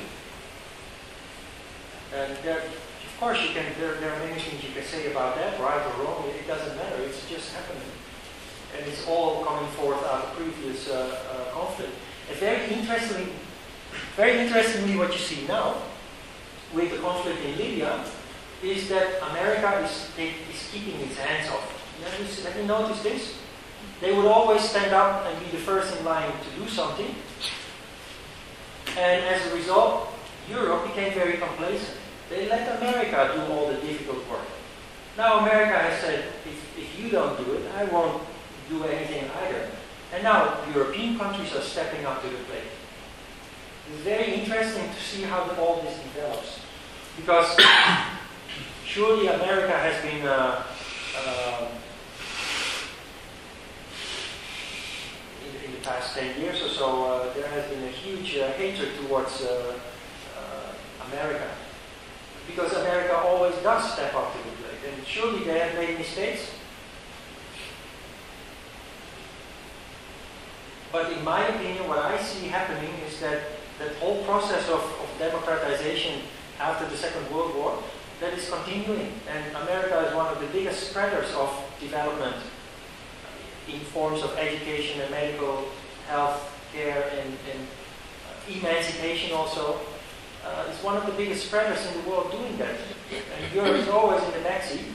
And there, Of course, you can, there, there are many things you can say about that, right or wrong, it doesn't matter, it's just happening. And it's all coming forth out of previous uh, uh, conflict. And very interestingly, very interestingly, what you see now with the conflict in Libya is that America is, is keeping its hands off. Have you noticed this? They would always stand up and be the first in line to do something. And as a result, Europe became very complacent. They let America do all the difficult work. Now America has said, if, if you don't do it, I won't do anything either. And now European countries are stepping up to the plate. It's very interesting to see how the, all this develops. Because surely America has been uh, uh, in, in the past ten years or so, uh, there has been a huge uh, hatred towards uh, uh, America. Because America always does step up to the plate, and surely they have made mistakes. But in my opinion, what I see happening is that that whole process of, of democratization after the Second World War, that is continuing, and America is one of the biggest spreaders of development in forms of education and medical health care and, and emancipation also. Uh, it's one of the biggest spreaders in the world doing that. And Europe is always in the backseat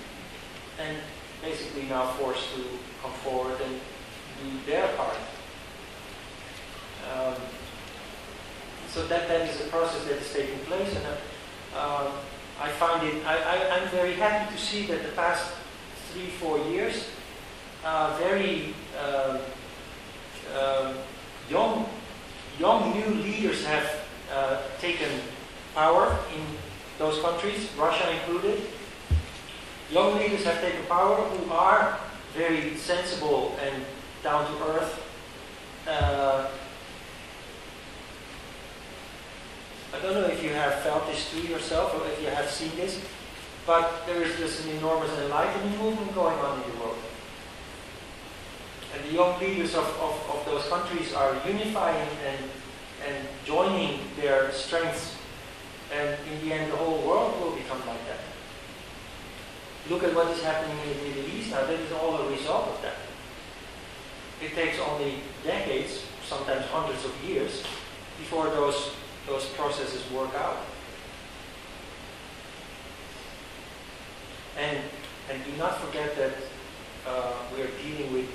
and basically now forced to come forward and do their part. Um, So that, that is a process that is taking place, and I, uh, I find it, I, I, I'm very happy to see that the past three, four years, uh, very uh, uh, young, young new leaders have uh, taken power in those countries, Russia included. Young leaders have taken power who are very sensible and down to earth. Uh, I don't know if you have felt this too yourself or if you have seen this, but there is just an enormous enlightenment movement going on in the world. And the young leaders of, of, of those countries are unifying and, and joining their strengths. And in the end, the whole world will become like that. Look at what is happening in the Middle East now. That is all a result of that. It takes only decades, sometimes hundreds of years, before those, those processes work out. And, and do not forget that uh, we are dealing with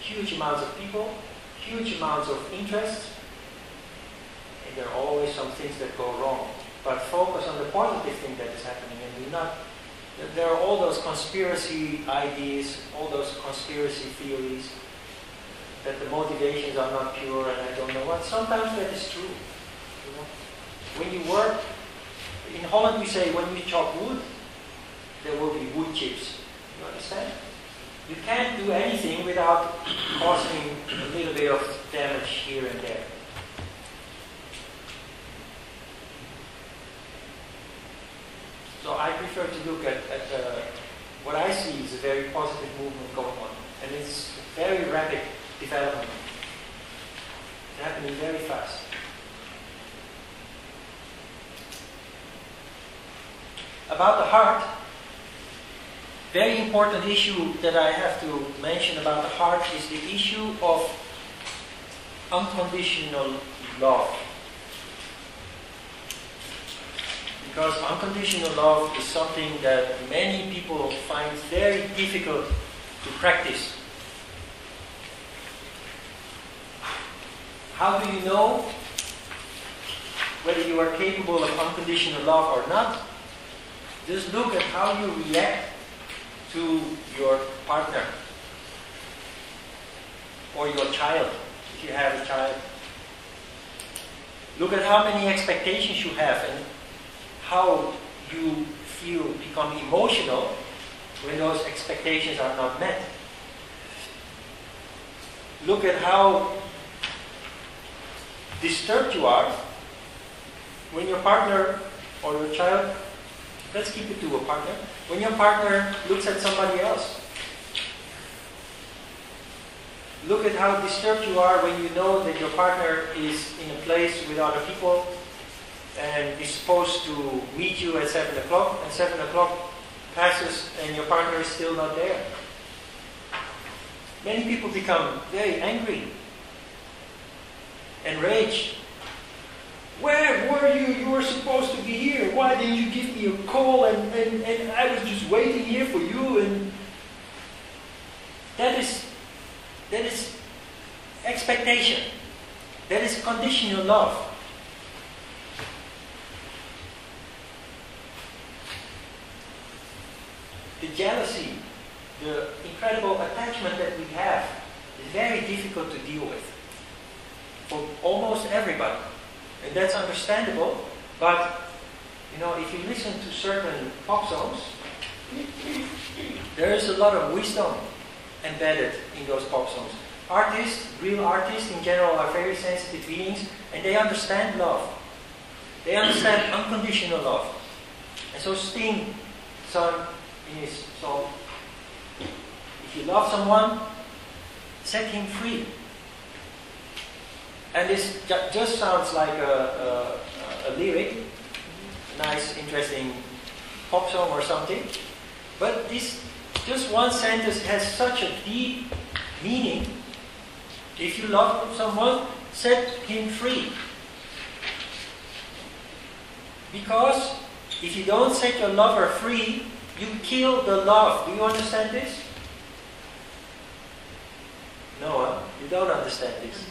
huge amounts of people, huge amounts of interests, and there are always some things that go wrong. But focus on the positive thing that is happening, and do not. There are all those conspiracy ideas, all those conspiracy theories, that the motivations are not pure and I don't know what. Sometimes that is true. You know? When you work, in Holland we say when you chop wood, there will be wood chips. You understand? You can't do anything without causing a little bit of damage here and there. So I prefer to look at, at uh, what I see is a very positive movement going on. And it's very rapid development. It's happening very fast. About the heart, very important issue that I have to mention about the heart is the issue of unconditional love. Because unconditional love is something that many people find very difficult to practice. How do you know whether you are capable of unconditional love or not? Just look at how you react to your partner or your child, if you have a child. Look at how many expectations you have and how you feel, become emotional when those expectations are not met. Look at how disturbed you are when your partner or your child, let's keep it to a partner, when your partner looks at somebody else. Look at how disturbed you are when you know that your partner is in a place with other people and is supposed to meet you at seven o'clock, and seven o'clock passes and your partner is still not there. Many people become very angry, enraged. Where were you? You were supposed to be here. Why didn't you give me a call? And, and, and I was just waiting here for you. And that is, that is expectation. That is conditional love. The jealousy, the incredible attachment that we have is very difficult to deal with for almost everybody. And that's understandable, but you know, if you listen to certain pop songs, there is a lot of wisdom embedded in those pop songs. Artists, real artists in general, are very sensitive beings, and they understand love. They understand unconditional love. And so Sting sung in his song, if you love someone, set him free. And this ju just sounds like a, a, a lyric, a nice, interesting pop song or something. But this, just one sentence has such a deep meaning. If you love someone, set him free. Because if you don't set your lover free, you kill the love. Do you understand this? No, huh? You don't understand this.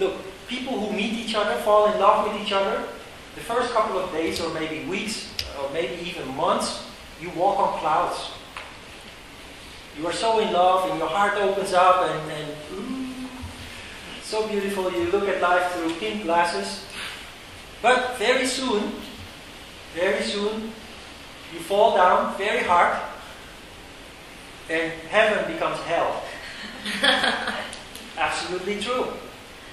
Look, people who meet each other, fall in love with each other, the first couple of days or maybe weeks or maybe even months, you walk on clouds. You are so in love and your heart opens up and, and ooh, so beautiful, you look at life through pink glasses. But very soon, very soon, you fall down very hard and heaven becomes hell. Absolutely true.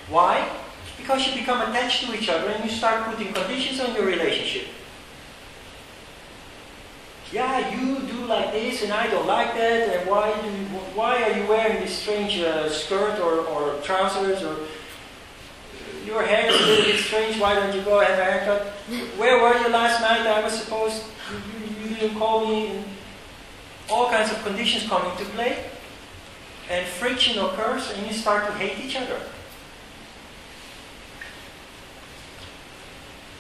Why? Because you become attached to each other and you start putting conditions on your relationship. Yeah, you do like this and I don't like that, and why do you, why are you wearing this strange uh, skirt or, or trousers, or your hair is a little bit strange, why don't you go have a haircut? Where were you last night? I was supposed you, you didn't call me. And all kinds of conditions come into play and friction occurs and you start to hate each other.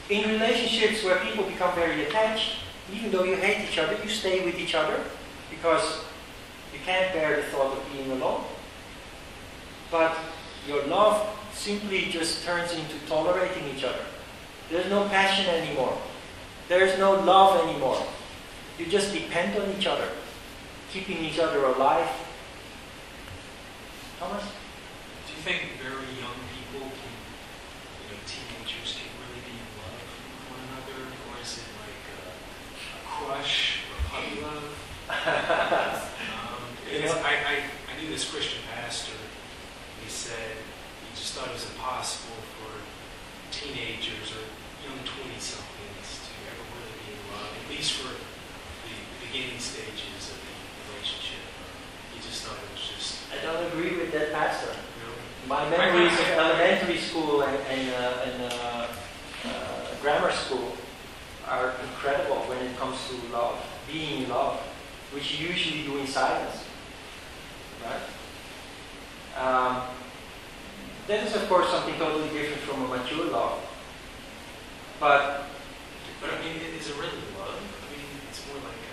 In relationships where people become very attached, even though you hate each other, you stay with each other because you can't bear the thought of being alone. But your love simply just turns into tolerating each other. There's no passion anymore. There's no love anymore. You just depend on each other, keeping each other alive. Thomas? Do you think very young people, can, you know, teenagers can really be in love with one another? Or is it like a, a crush or puppy love? um, you know? I, I, I knew this Christian pastor. He said he just thought it was impossible for teenagers or young twenty-somethings to ever really be in love, at least for the beginning stages of the relationship. He just thought it was just... I don't agree with that pastor. Really? My memories of elementary school and, and, uh, and uh, uh, grammar school are incredible when it comes to love, being in love, which you usually do in silence. Right? Um, that is, of course, something totally different from a mature love. But, but I mean, is it really love? I mean, it's more like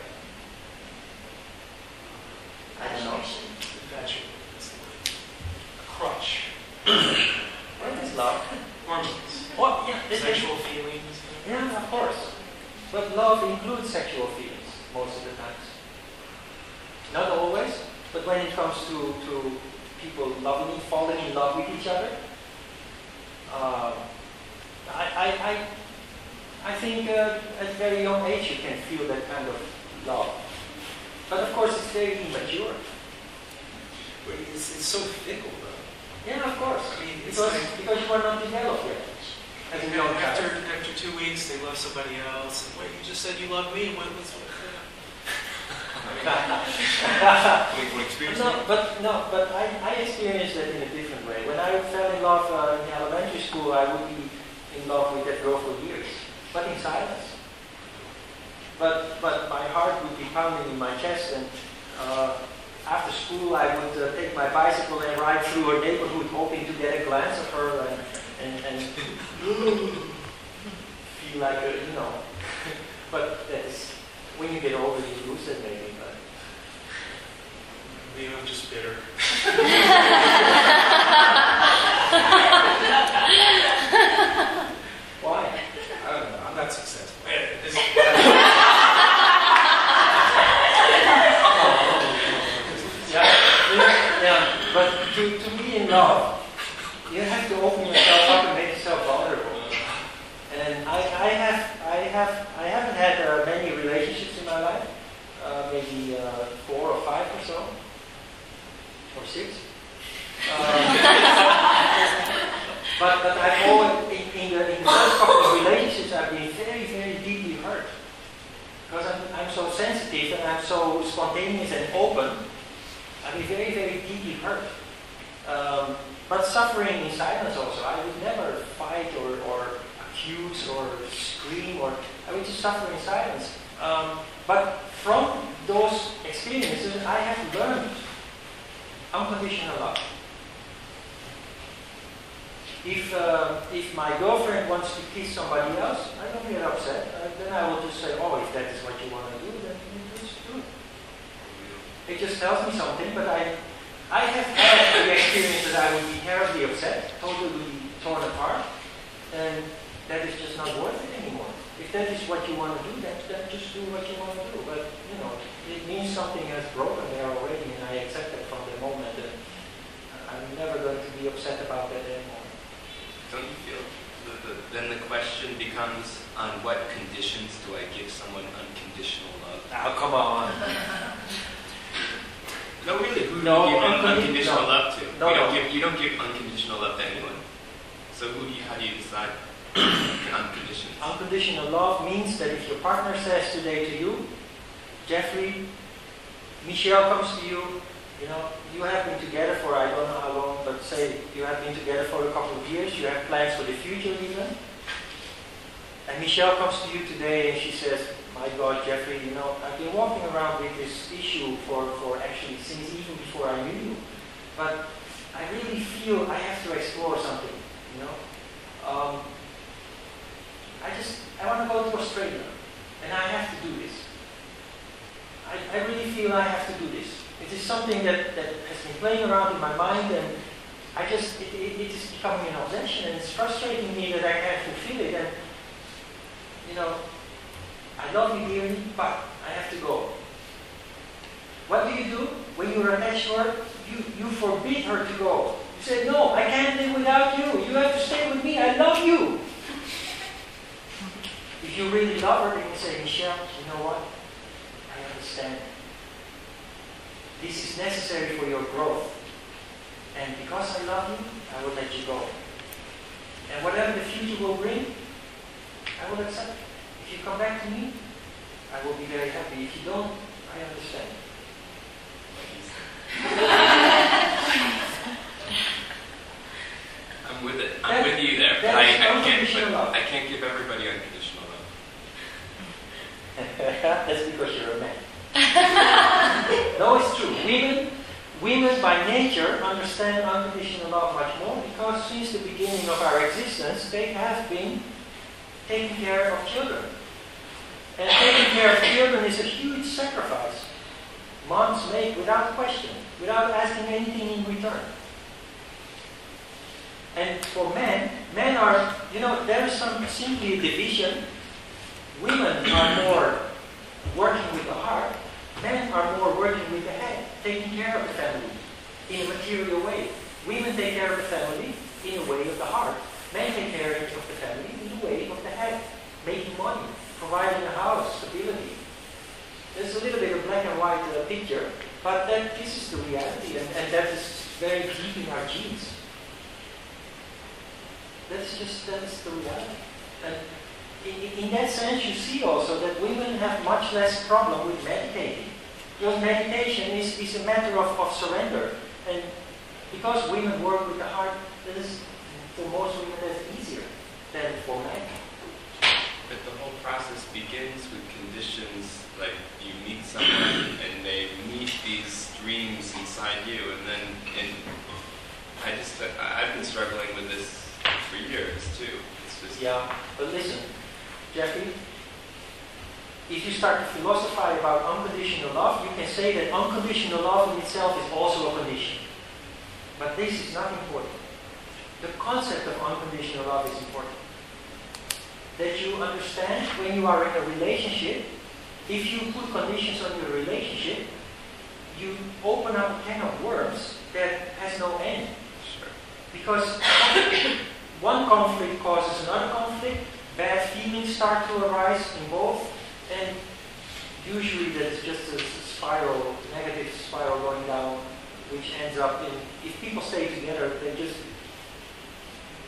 a... I don't know. Infatuation. A crutch. What is love? Hormones. What? Yeah, sexual is, feelings. Yeah, of course. But love includes sexual feelings, most of the times. Not always, but when it comes to... to people loving, falling in love with each other. Uh, I, I, I, I think uh, at a very young age you can feel that kind of love. But of course it's very immature. But it's, it's so fickle though. Yeah, of course. I mean, it's because, like, because you are not developed yet. As you know, after, after two weeks they love somebody else. And wait, you just said you love me. What was no, but no, but I, I experienced that in a different way. When I fell in love uh, in elementary school, I would be in love with that girl for years, but in silence. But but my heart would be pounding in my chest, and uh, after school I would uh, take my bicycle and ride through her neighborhood, hoping to get a glance of her and and, and feel like a, you know. But that's when you get older, you lose it maybe. Maybe I'm just bitter. Why? I don't know. I'm not successful. This yeah, yeah. But to, to be in love, you have to open yourself up and make yourself vulnerable. And I, I have, I have, I haven't had uh, many relationships in my life. Uh, maybe uh, four or five or so. Or six, um, but but I've always in, in the in the first couple of relationships I've been very very deeply hurt because I'm I'm so sensitive and I'm so spontaneous and open. I've been very very deeply hurt, um, but suffering in silence also. I would never fight or or accuse or scream or I would just suffer in silence. Um, but from those experiences I have learned. Unconditional love. If uh, if my girlfriend wants to kiss somebody else, I don't get upset. Uh, then I will just say, oh, if that is what you want to do, then you just do it. It just tells me something, but I I have had the experience that I would be terribly upset, totally torn apart, and that is just not worth it anymore. If that is what you want to do, then, then just do what you want to do. But, you know, it means something has broken there already, and I accept that from the moment, and I'm never going to be upset about that anymore. Don't you feel the, the, then the question becomes, on what conditions do I give someone unconditional love? Oh, come on. No, really, who no, do you give un unconditional no. love to? No, we don't no. give, you don't give unconditional love to anyone. So who do you, how do you decide unconditional love? Unconditional love means that if your partner says today to you, Jeffrey, Michelle comes to you, you know, you have been together for I don't know how long, but say you have been together for a couple of years, you have plans for the future even. And Michelle comes to you today and she says, my God, Jeffrey, you know, I've been walking around with this issue for, for actually since even before I knew you. But I really feel I have to explore something, you know. Um, I just, I want to go to Australia, and I have to do this. I, I really feel I have to do this. It is something that, that has been playing around in my mind, and I just, it, it, it is becoming an obsession, and it's frustrating me that I have to feel it. And, you know, I love you dearly, but I have to go. What do you do when you attach her? You, you forbid her to go. You say, no, I can't live without you. You have to stay with me. I love you. If you really love her, then you say, Michelle, you know what? I understand. This is necessary for your growth. And because I love you, I will let you go. And whatever the future will bring, I will accept it. If you come back to me, I will be very happy. If you don't, I understand. I'm with it. I'm that, with you there. But I, I, can't, but I can't give everybody unconditional love. That's because you're a man. No, it's true. Women, women by nature understand unconditional love much more because since the beginning of our existence, they have been taking care of children. And taking care of children is a huge sacrifice moms make without question, without asking anything in return. And for men, men are, you know, there is some simply division. Women are more working with the heart, men are more working with the head, taking care of the family in a material way. Women take care of the family in a way of the heart. Men take care of the family in the way of the head, making money, providing a house, stability. There's a little bit of black and white uh, picture, but that this is the reality, and, and that is very deep in our genes. That's just that's the reality. And in, in that sense, you see also that women have much less problem with meditating, because meditation is, is a matter of, of surrender, and because women work with the heart, that is. For most women, that's easier than for men. But the whole process begins with conditions like you meet someone and they meet these dreams inside you, and then and I just I've been struggling with this for years too. It's just yeah. But listen, Jeffrey, if you start to philosophize about unconditional love, you can say that unconditional love in itself is also a condition. But this is not important. The concept of unconditional love is important. That you understand when you are in a relationship, if you put conditions on your relationship, you open up a can of worms that has no end. Sure. Because one conflict causes another conflict, bad feelings start to arise in both, and usually that's just a spiral, negative spiral going down, which ends up in, if people stay together, they just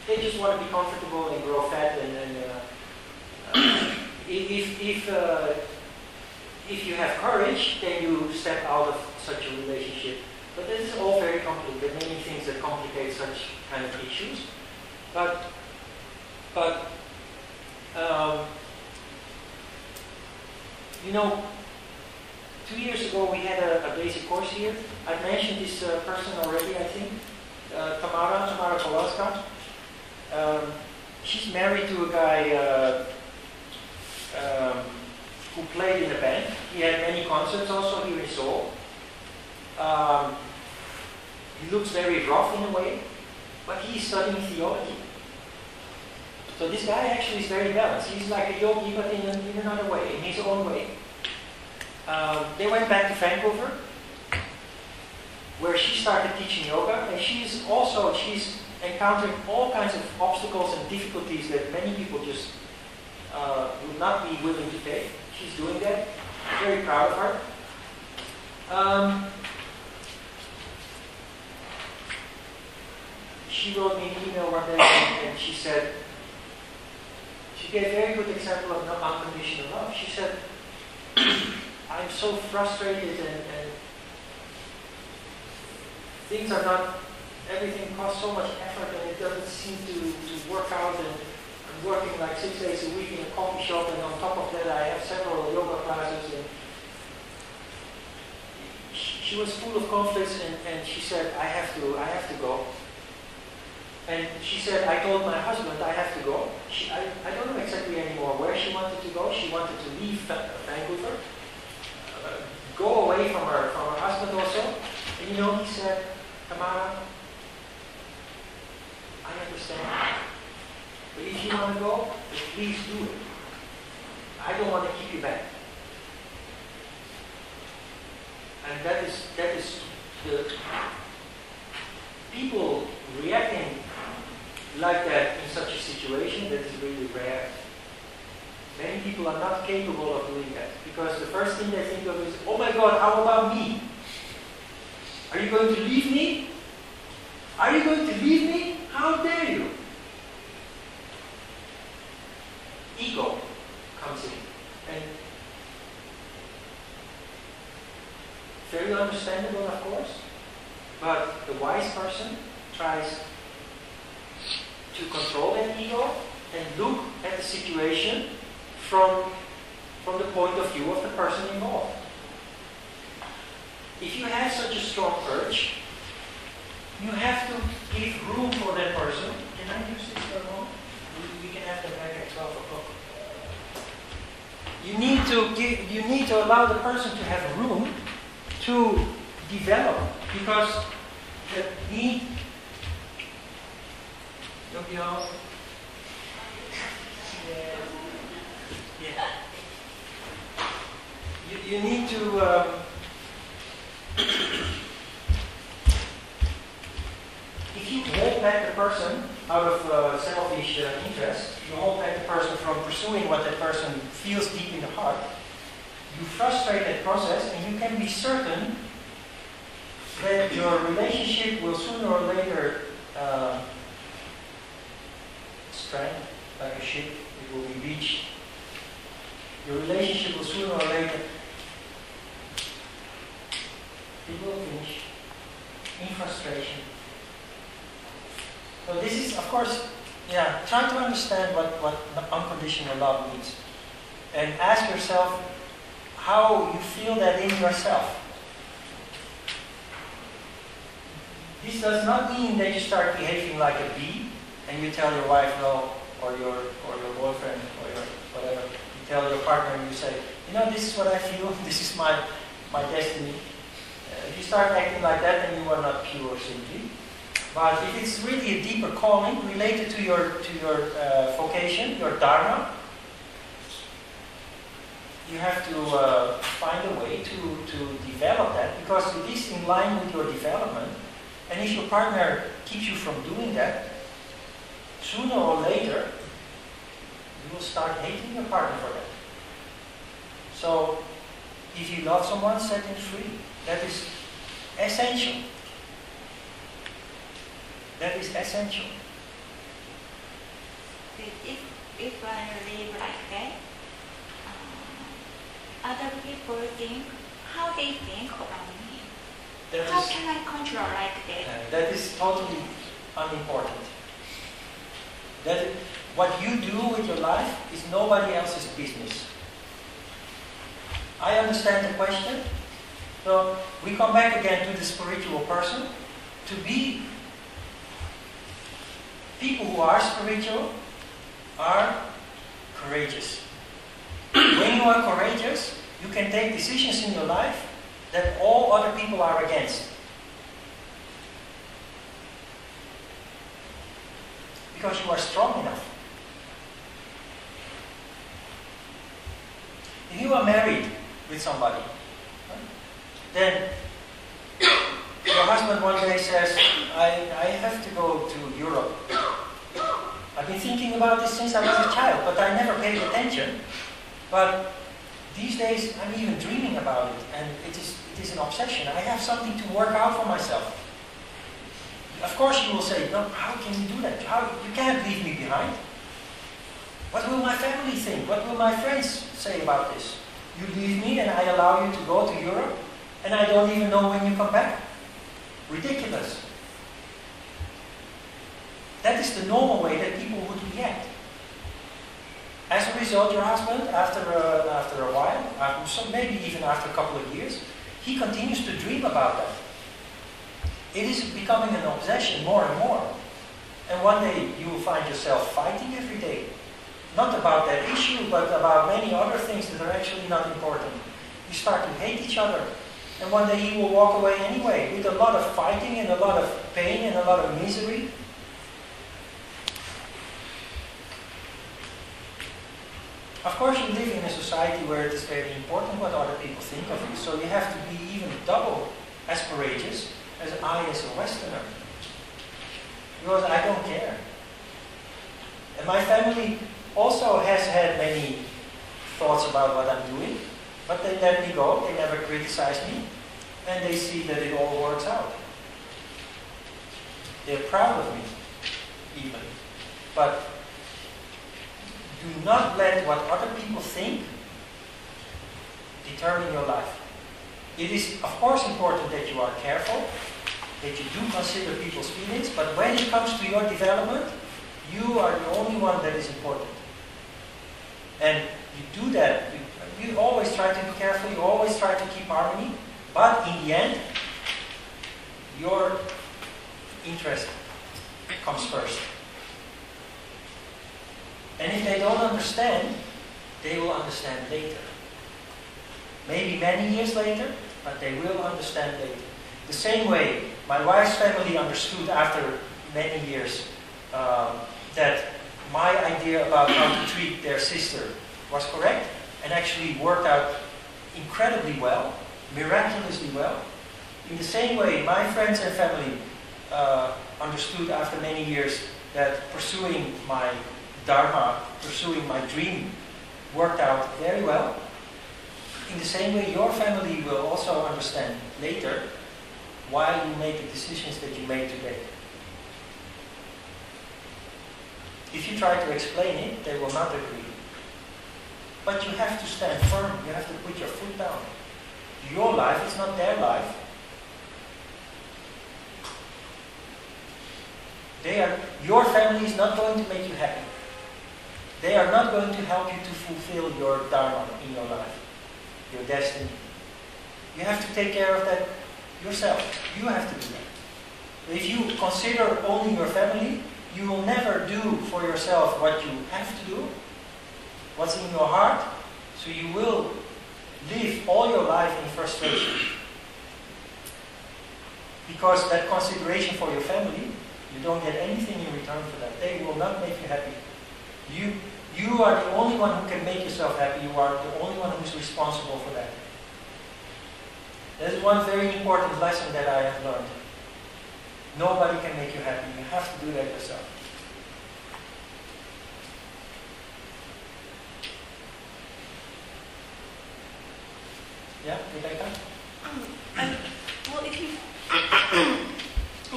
They just want to be comfortable and grow fat, and, and uh, uh, if if uh, if you have courage, then you step out of such a relationship. But this is all very complicated. There are many things that complicate such kind of issues. But but um, you know, two years ago we had a, a basic course here. I mentioned this uh, person already, I think, uh, Tamara Tamara Kolaska. Um, she's married to a guy uh, um, who played in a band. He had many concerts also here in Seoul. Um, He looks very rough in a way, but he's studying theology. So this guy actually is very balanced. He's like a yogi, but in, in another way, in his own way. Um, they went back to Vancouver, where she started teaching yoga, and she's also she's encountering all kinds of obstacles and difficulties that many people just uh, would not be willing to take. She's doing that. I'm very proud of her. Um, she wrote me an email one day, and she said, she gave a very good example of unconditional love. She said, I'm so frustrated and, and things are not, everything costs so much effort and it doesn't seem to, to work out, and I'm working like six days a week in a coffee shop, and on top of that I have several yoga classes. And she, she was full of conflicts, and, and she said, I have to, I have to go. And she said, I told my husband I have to go. She, I, I don't know exactly anymore where she wanted to go. She wanted to leave Vancouver, uh, go away from her, from her husband also. And you know, he said, Tamara, I understand. But if you want to go, please do it. I don't want to keep you back. And that is, that is the people reacting like that in such a situation, that is really rare. Many people are not capable of doing that, because the first thing they think of is, oh my God, how about me? Are you going to leave me? Are you going to leave me? How dare you? Ego comes in, and very understandable, of course, but the wise person tries to control that ego and look at the situation from, from the point of view of the person involved. If you have such a strong urge, you have to give room for that person. Can I use this for a moment? We can have them back at twelve o'clock. You need to give, you need to allow the person to have room to develop, because the need. Don't be all. Yeah. Yeah. You, you need to. Um, if you hold back the person out of uh, selfish uh, interest, you hold back the person from pursuing what that person feels deep in the heart, you frustrate that process, and you can be certain that your relationship will sooner or later uh, strand like a ship. It will be beached. Your relationship will sooner or later it will finish in frustration. So this is, of course, yeah. Try to understand what what unconditional love means, and ask yourself how you feel that in yourself. This does not mean that you start behaving like a bee and you tell your wife no, or your or your boyfriend, or your whatever. You tell your partner and you say, you know, this is what I feel, this is my, my destiny. Uh, if you start acting like that, then you are not pure simply. But if it's really a deeper calling related to your to your uh, vocation, your dharma, you have to uh, find a way to, to develop that, because it is in line with your development. And if your partner keeps you from doing that, sooner or later, you will start hating your partner for that. So, if you love someone, set him free. That is essential. That is essential. If, if I live like that, uh, other people think how they think about me. That How is, can I control like that? That is totally unimportant. That what you do with your life is nobody else's business. I understand the question. So we come back again to the spiritual person. To be people who are spiritual are courageous. When you are courageous, you can take decisions in your life that all other people are against. because you are strong enough. If you are married with somebody, then your husband one day says, I, I have to go to Europe. I've been thinking about this since I was a child, but I never paid attention. But these days I'm even dreaming about it, and it is, it is an obsession. I have something to work out for myself. Of course you will say, no, how can you do that? How, you can't leave me behind. What will my family think? What will my friends say about this? You leave me and I allow you to go to Europe, and I don't even know when you come back. Ridiculous. That is the normal way that people would react. As a result, your husband, after a, after a while, after, so maybe even after a couple of years, he continues to dream about that. It is becoming an obsession more and more. And one day you will find yourself fighting every day. Not about that issue, but about many other things that are actually not important. You start to hate each other. And one day you will walk away anyway, with a lot of fighting and a lot of pain and a lot of misery. Of course you live in a society where it is very important what other people think of you, so you have to be even double as courageous as I as a Westerner. Because I don't care. And my family also has had many thoughts about what I'm doing. But they let me go, they never criticize me, and they see that it all works out. They're proud of me, even. But do not let what other people think determine your life. It is, of course, important that you are careful, that you do consider people's feelings, but when it comes to your development, you are the only one that is important. And you do that. You You always try to be careful, you always try to keep harmony, but in the end, your interest comes first. And if they don't understand, they will understand later. Maybe many years later, but they will understand later. The same way, my wife's family understood after many years um, that my idea about how to treat their sister was correct. And actually worked out incredibly well, miraculously well. In the same way, my friends and family uh, understood after many years that pursuing my dharma, pursuing my dream, worked out very well. In the same way, your family will also understand later why you made the decisions that you made today. If you try to explain it, they will not agree. But you have to stand firm, you have to put your foot down. Your life is not their life. They are, your family is not going to make you happy. They are not going to help you to fulfill your dharma in your life, your destiny. You have to take care of that yourself. You have to do that. If you consider only your family, you will never do for yourself what you have to do. What's in your heart, so you will live all your life in frustration. Because that consideration for your family, you don't get anything in return for that. They will not make you happy. You, you are the only one who can make yourself happy. You are the only one who is responsible for that. That is one very important lesson that I have learned. Nobody can make you happy. You have to do that yourself. Yeah, Rebecca? Um, I, well, if you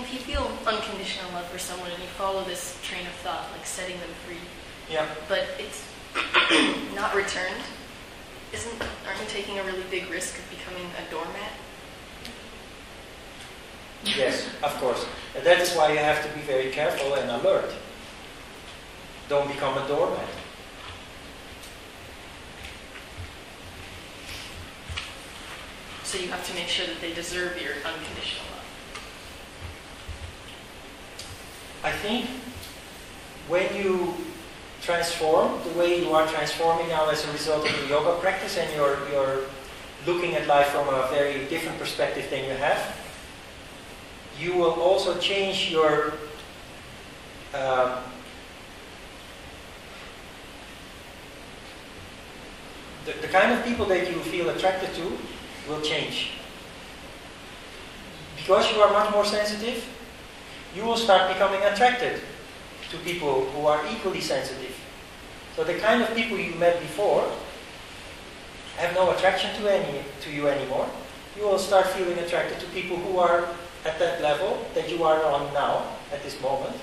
if you feel unconditional love for someone and you follow this train of thought, like setting them free, yeah, but it's not returned, isn't aren't you taking a really big risk of becoming a doormat? Yes, of course. And that is why you have to be very careful and alert. Don't become a doormat. So you have to make sure that they deserve your unconditional love. I think when you transform, the way you are transforming now as a result of the yoga practice, and you're, you're looking at life from a very different perspective than you have, you will also change your um, the, the kind of people that you feel attracted to will change. Because you are much more sensitive, you will start becoming attracted to people who are equally sensitive. So the kind of people you met before have no attraction to any to you anymore. You will start feeling attracted to people who are at that level that you are on now, at this moment,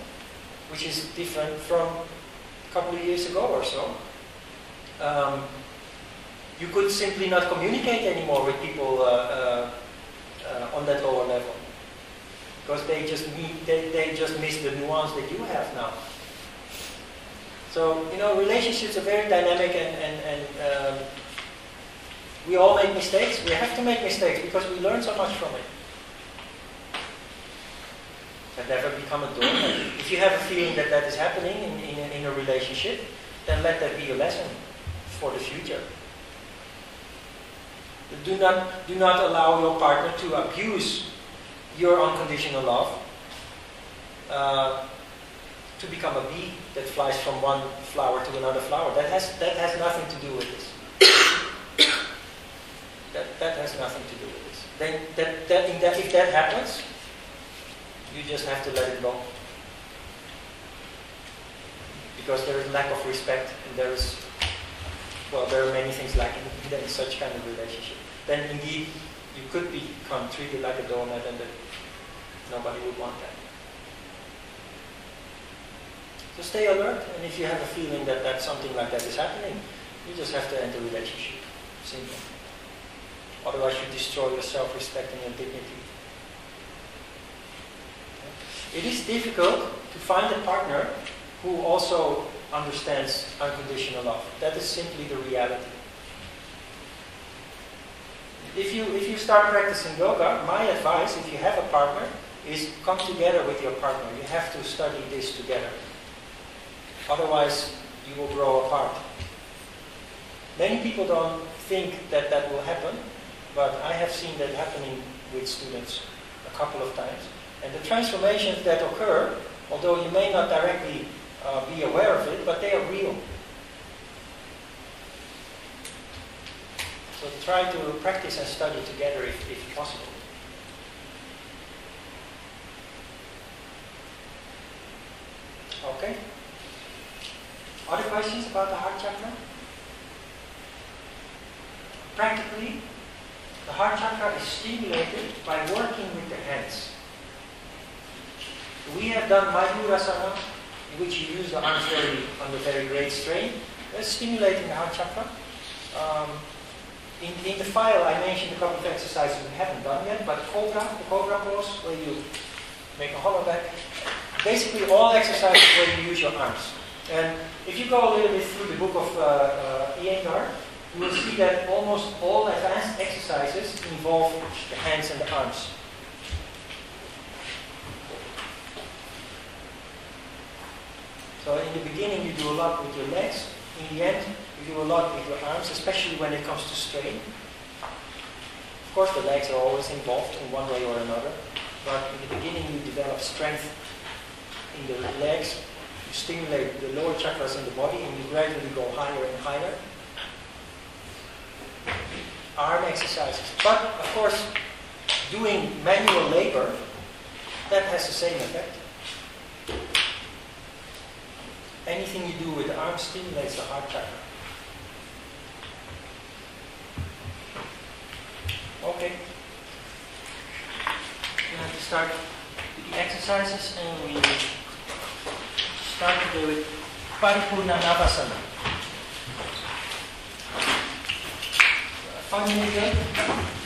which is different from a couple of years ago or so. Um, you could simply not communicate anymore with people uh, uh, uh, on that lower level, because they just meet, they, they just miss the nuance that you have now. So, you know, relationships are very dynamic, and, and, and um, we all make mistakes. We have to make mistakes because we learn so much from it. And never become a doormat. If you have a feeling that that is happening in, in, a, in a relationship, then let that be a lesson for the future. But do not, do not allow your partner to abuse your unconditional love uh, to become a bee that flies from one flower to another flower. That has, that has nothing to do with this. that, that has nothing to do with this. Then, that, that, in that, if that happens, you just have to let it go, because there is lack of respect, and there is, well, there are many things lacking in such kind of relationship. Then indeed, you could become treated like a doormat, and that nobody would want that. So stay alert, and if you have a feeling that, that something like that is happening, you just have to end the relationship. Simple. Otherwise, you destroy your self-respect and your dignity. It is difficult to find a partner who also understands unconditional love. That is simply the reality. If you, if you start practicing yoga, my advice, if you have a partner, is come together with your partner. You have to study this together. Otherwise, you will grow apart. Many people don't think that that will happen, but I have seen that happening with students a couple of times. And the transformations that occur, although you may not directly uh, be aware of it, but they are real. So try to practice and study together if, if possible. Okay? Other questions about the heart chakra? Practically, the heart chakra is stimulated by working with the hands. We have done Manipura, in which you use the arms very, under very great strain. That's stimulating the heart chakra. Um, in, in the file, I mentioned a couple of exercises we haven't done yet, but cobra, the cobra pose, where you make a hollow back. Basically, all exercises where you use your arms. And if you go a little bit through the book of uh, uh, Iyengar, you will see that almost all advanced exercises involve the hands and the arms. So in the beginning you do a lot with your legs, in the end you do a lot with your arms, especially when it comes to strain. Of course the legs are always involved in one way or another, but in the beginning you develop strength in the legs, you stimulate the lower chakras in the body, and you gradually go higher and higher. Arm exercises. But of course doing manual labor, that has the same effect. Anything you do with the arm stimulates the heart chakra. Okay. We have to start with the exercises, and we start today with Paripurna Navasana. Five minutes.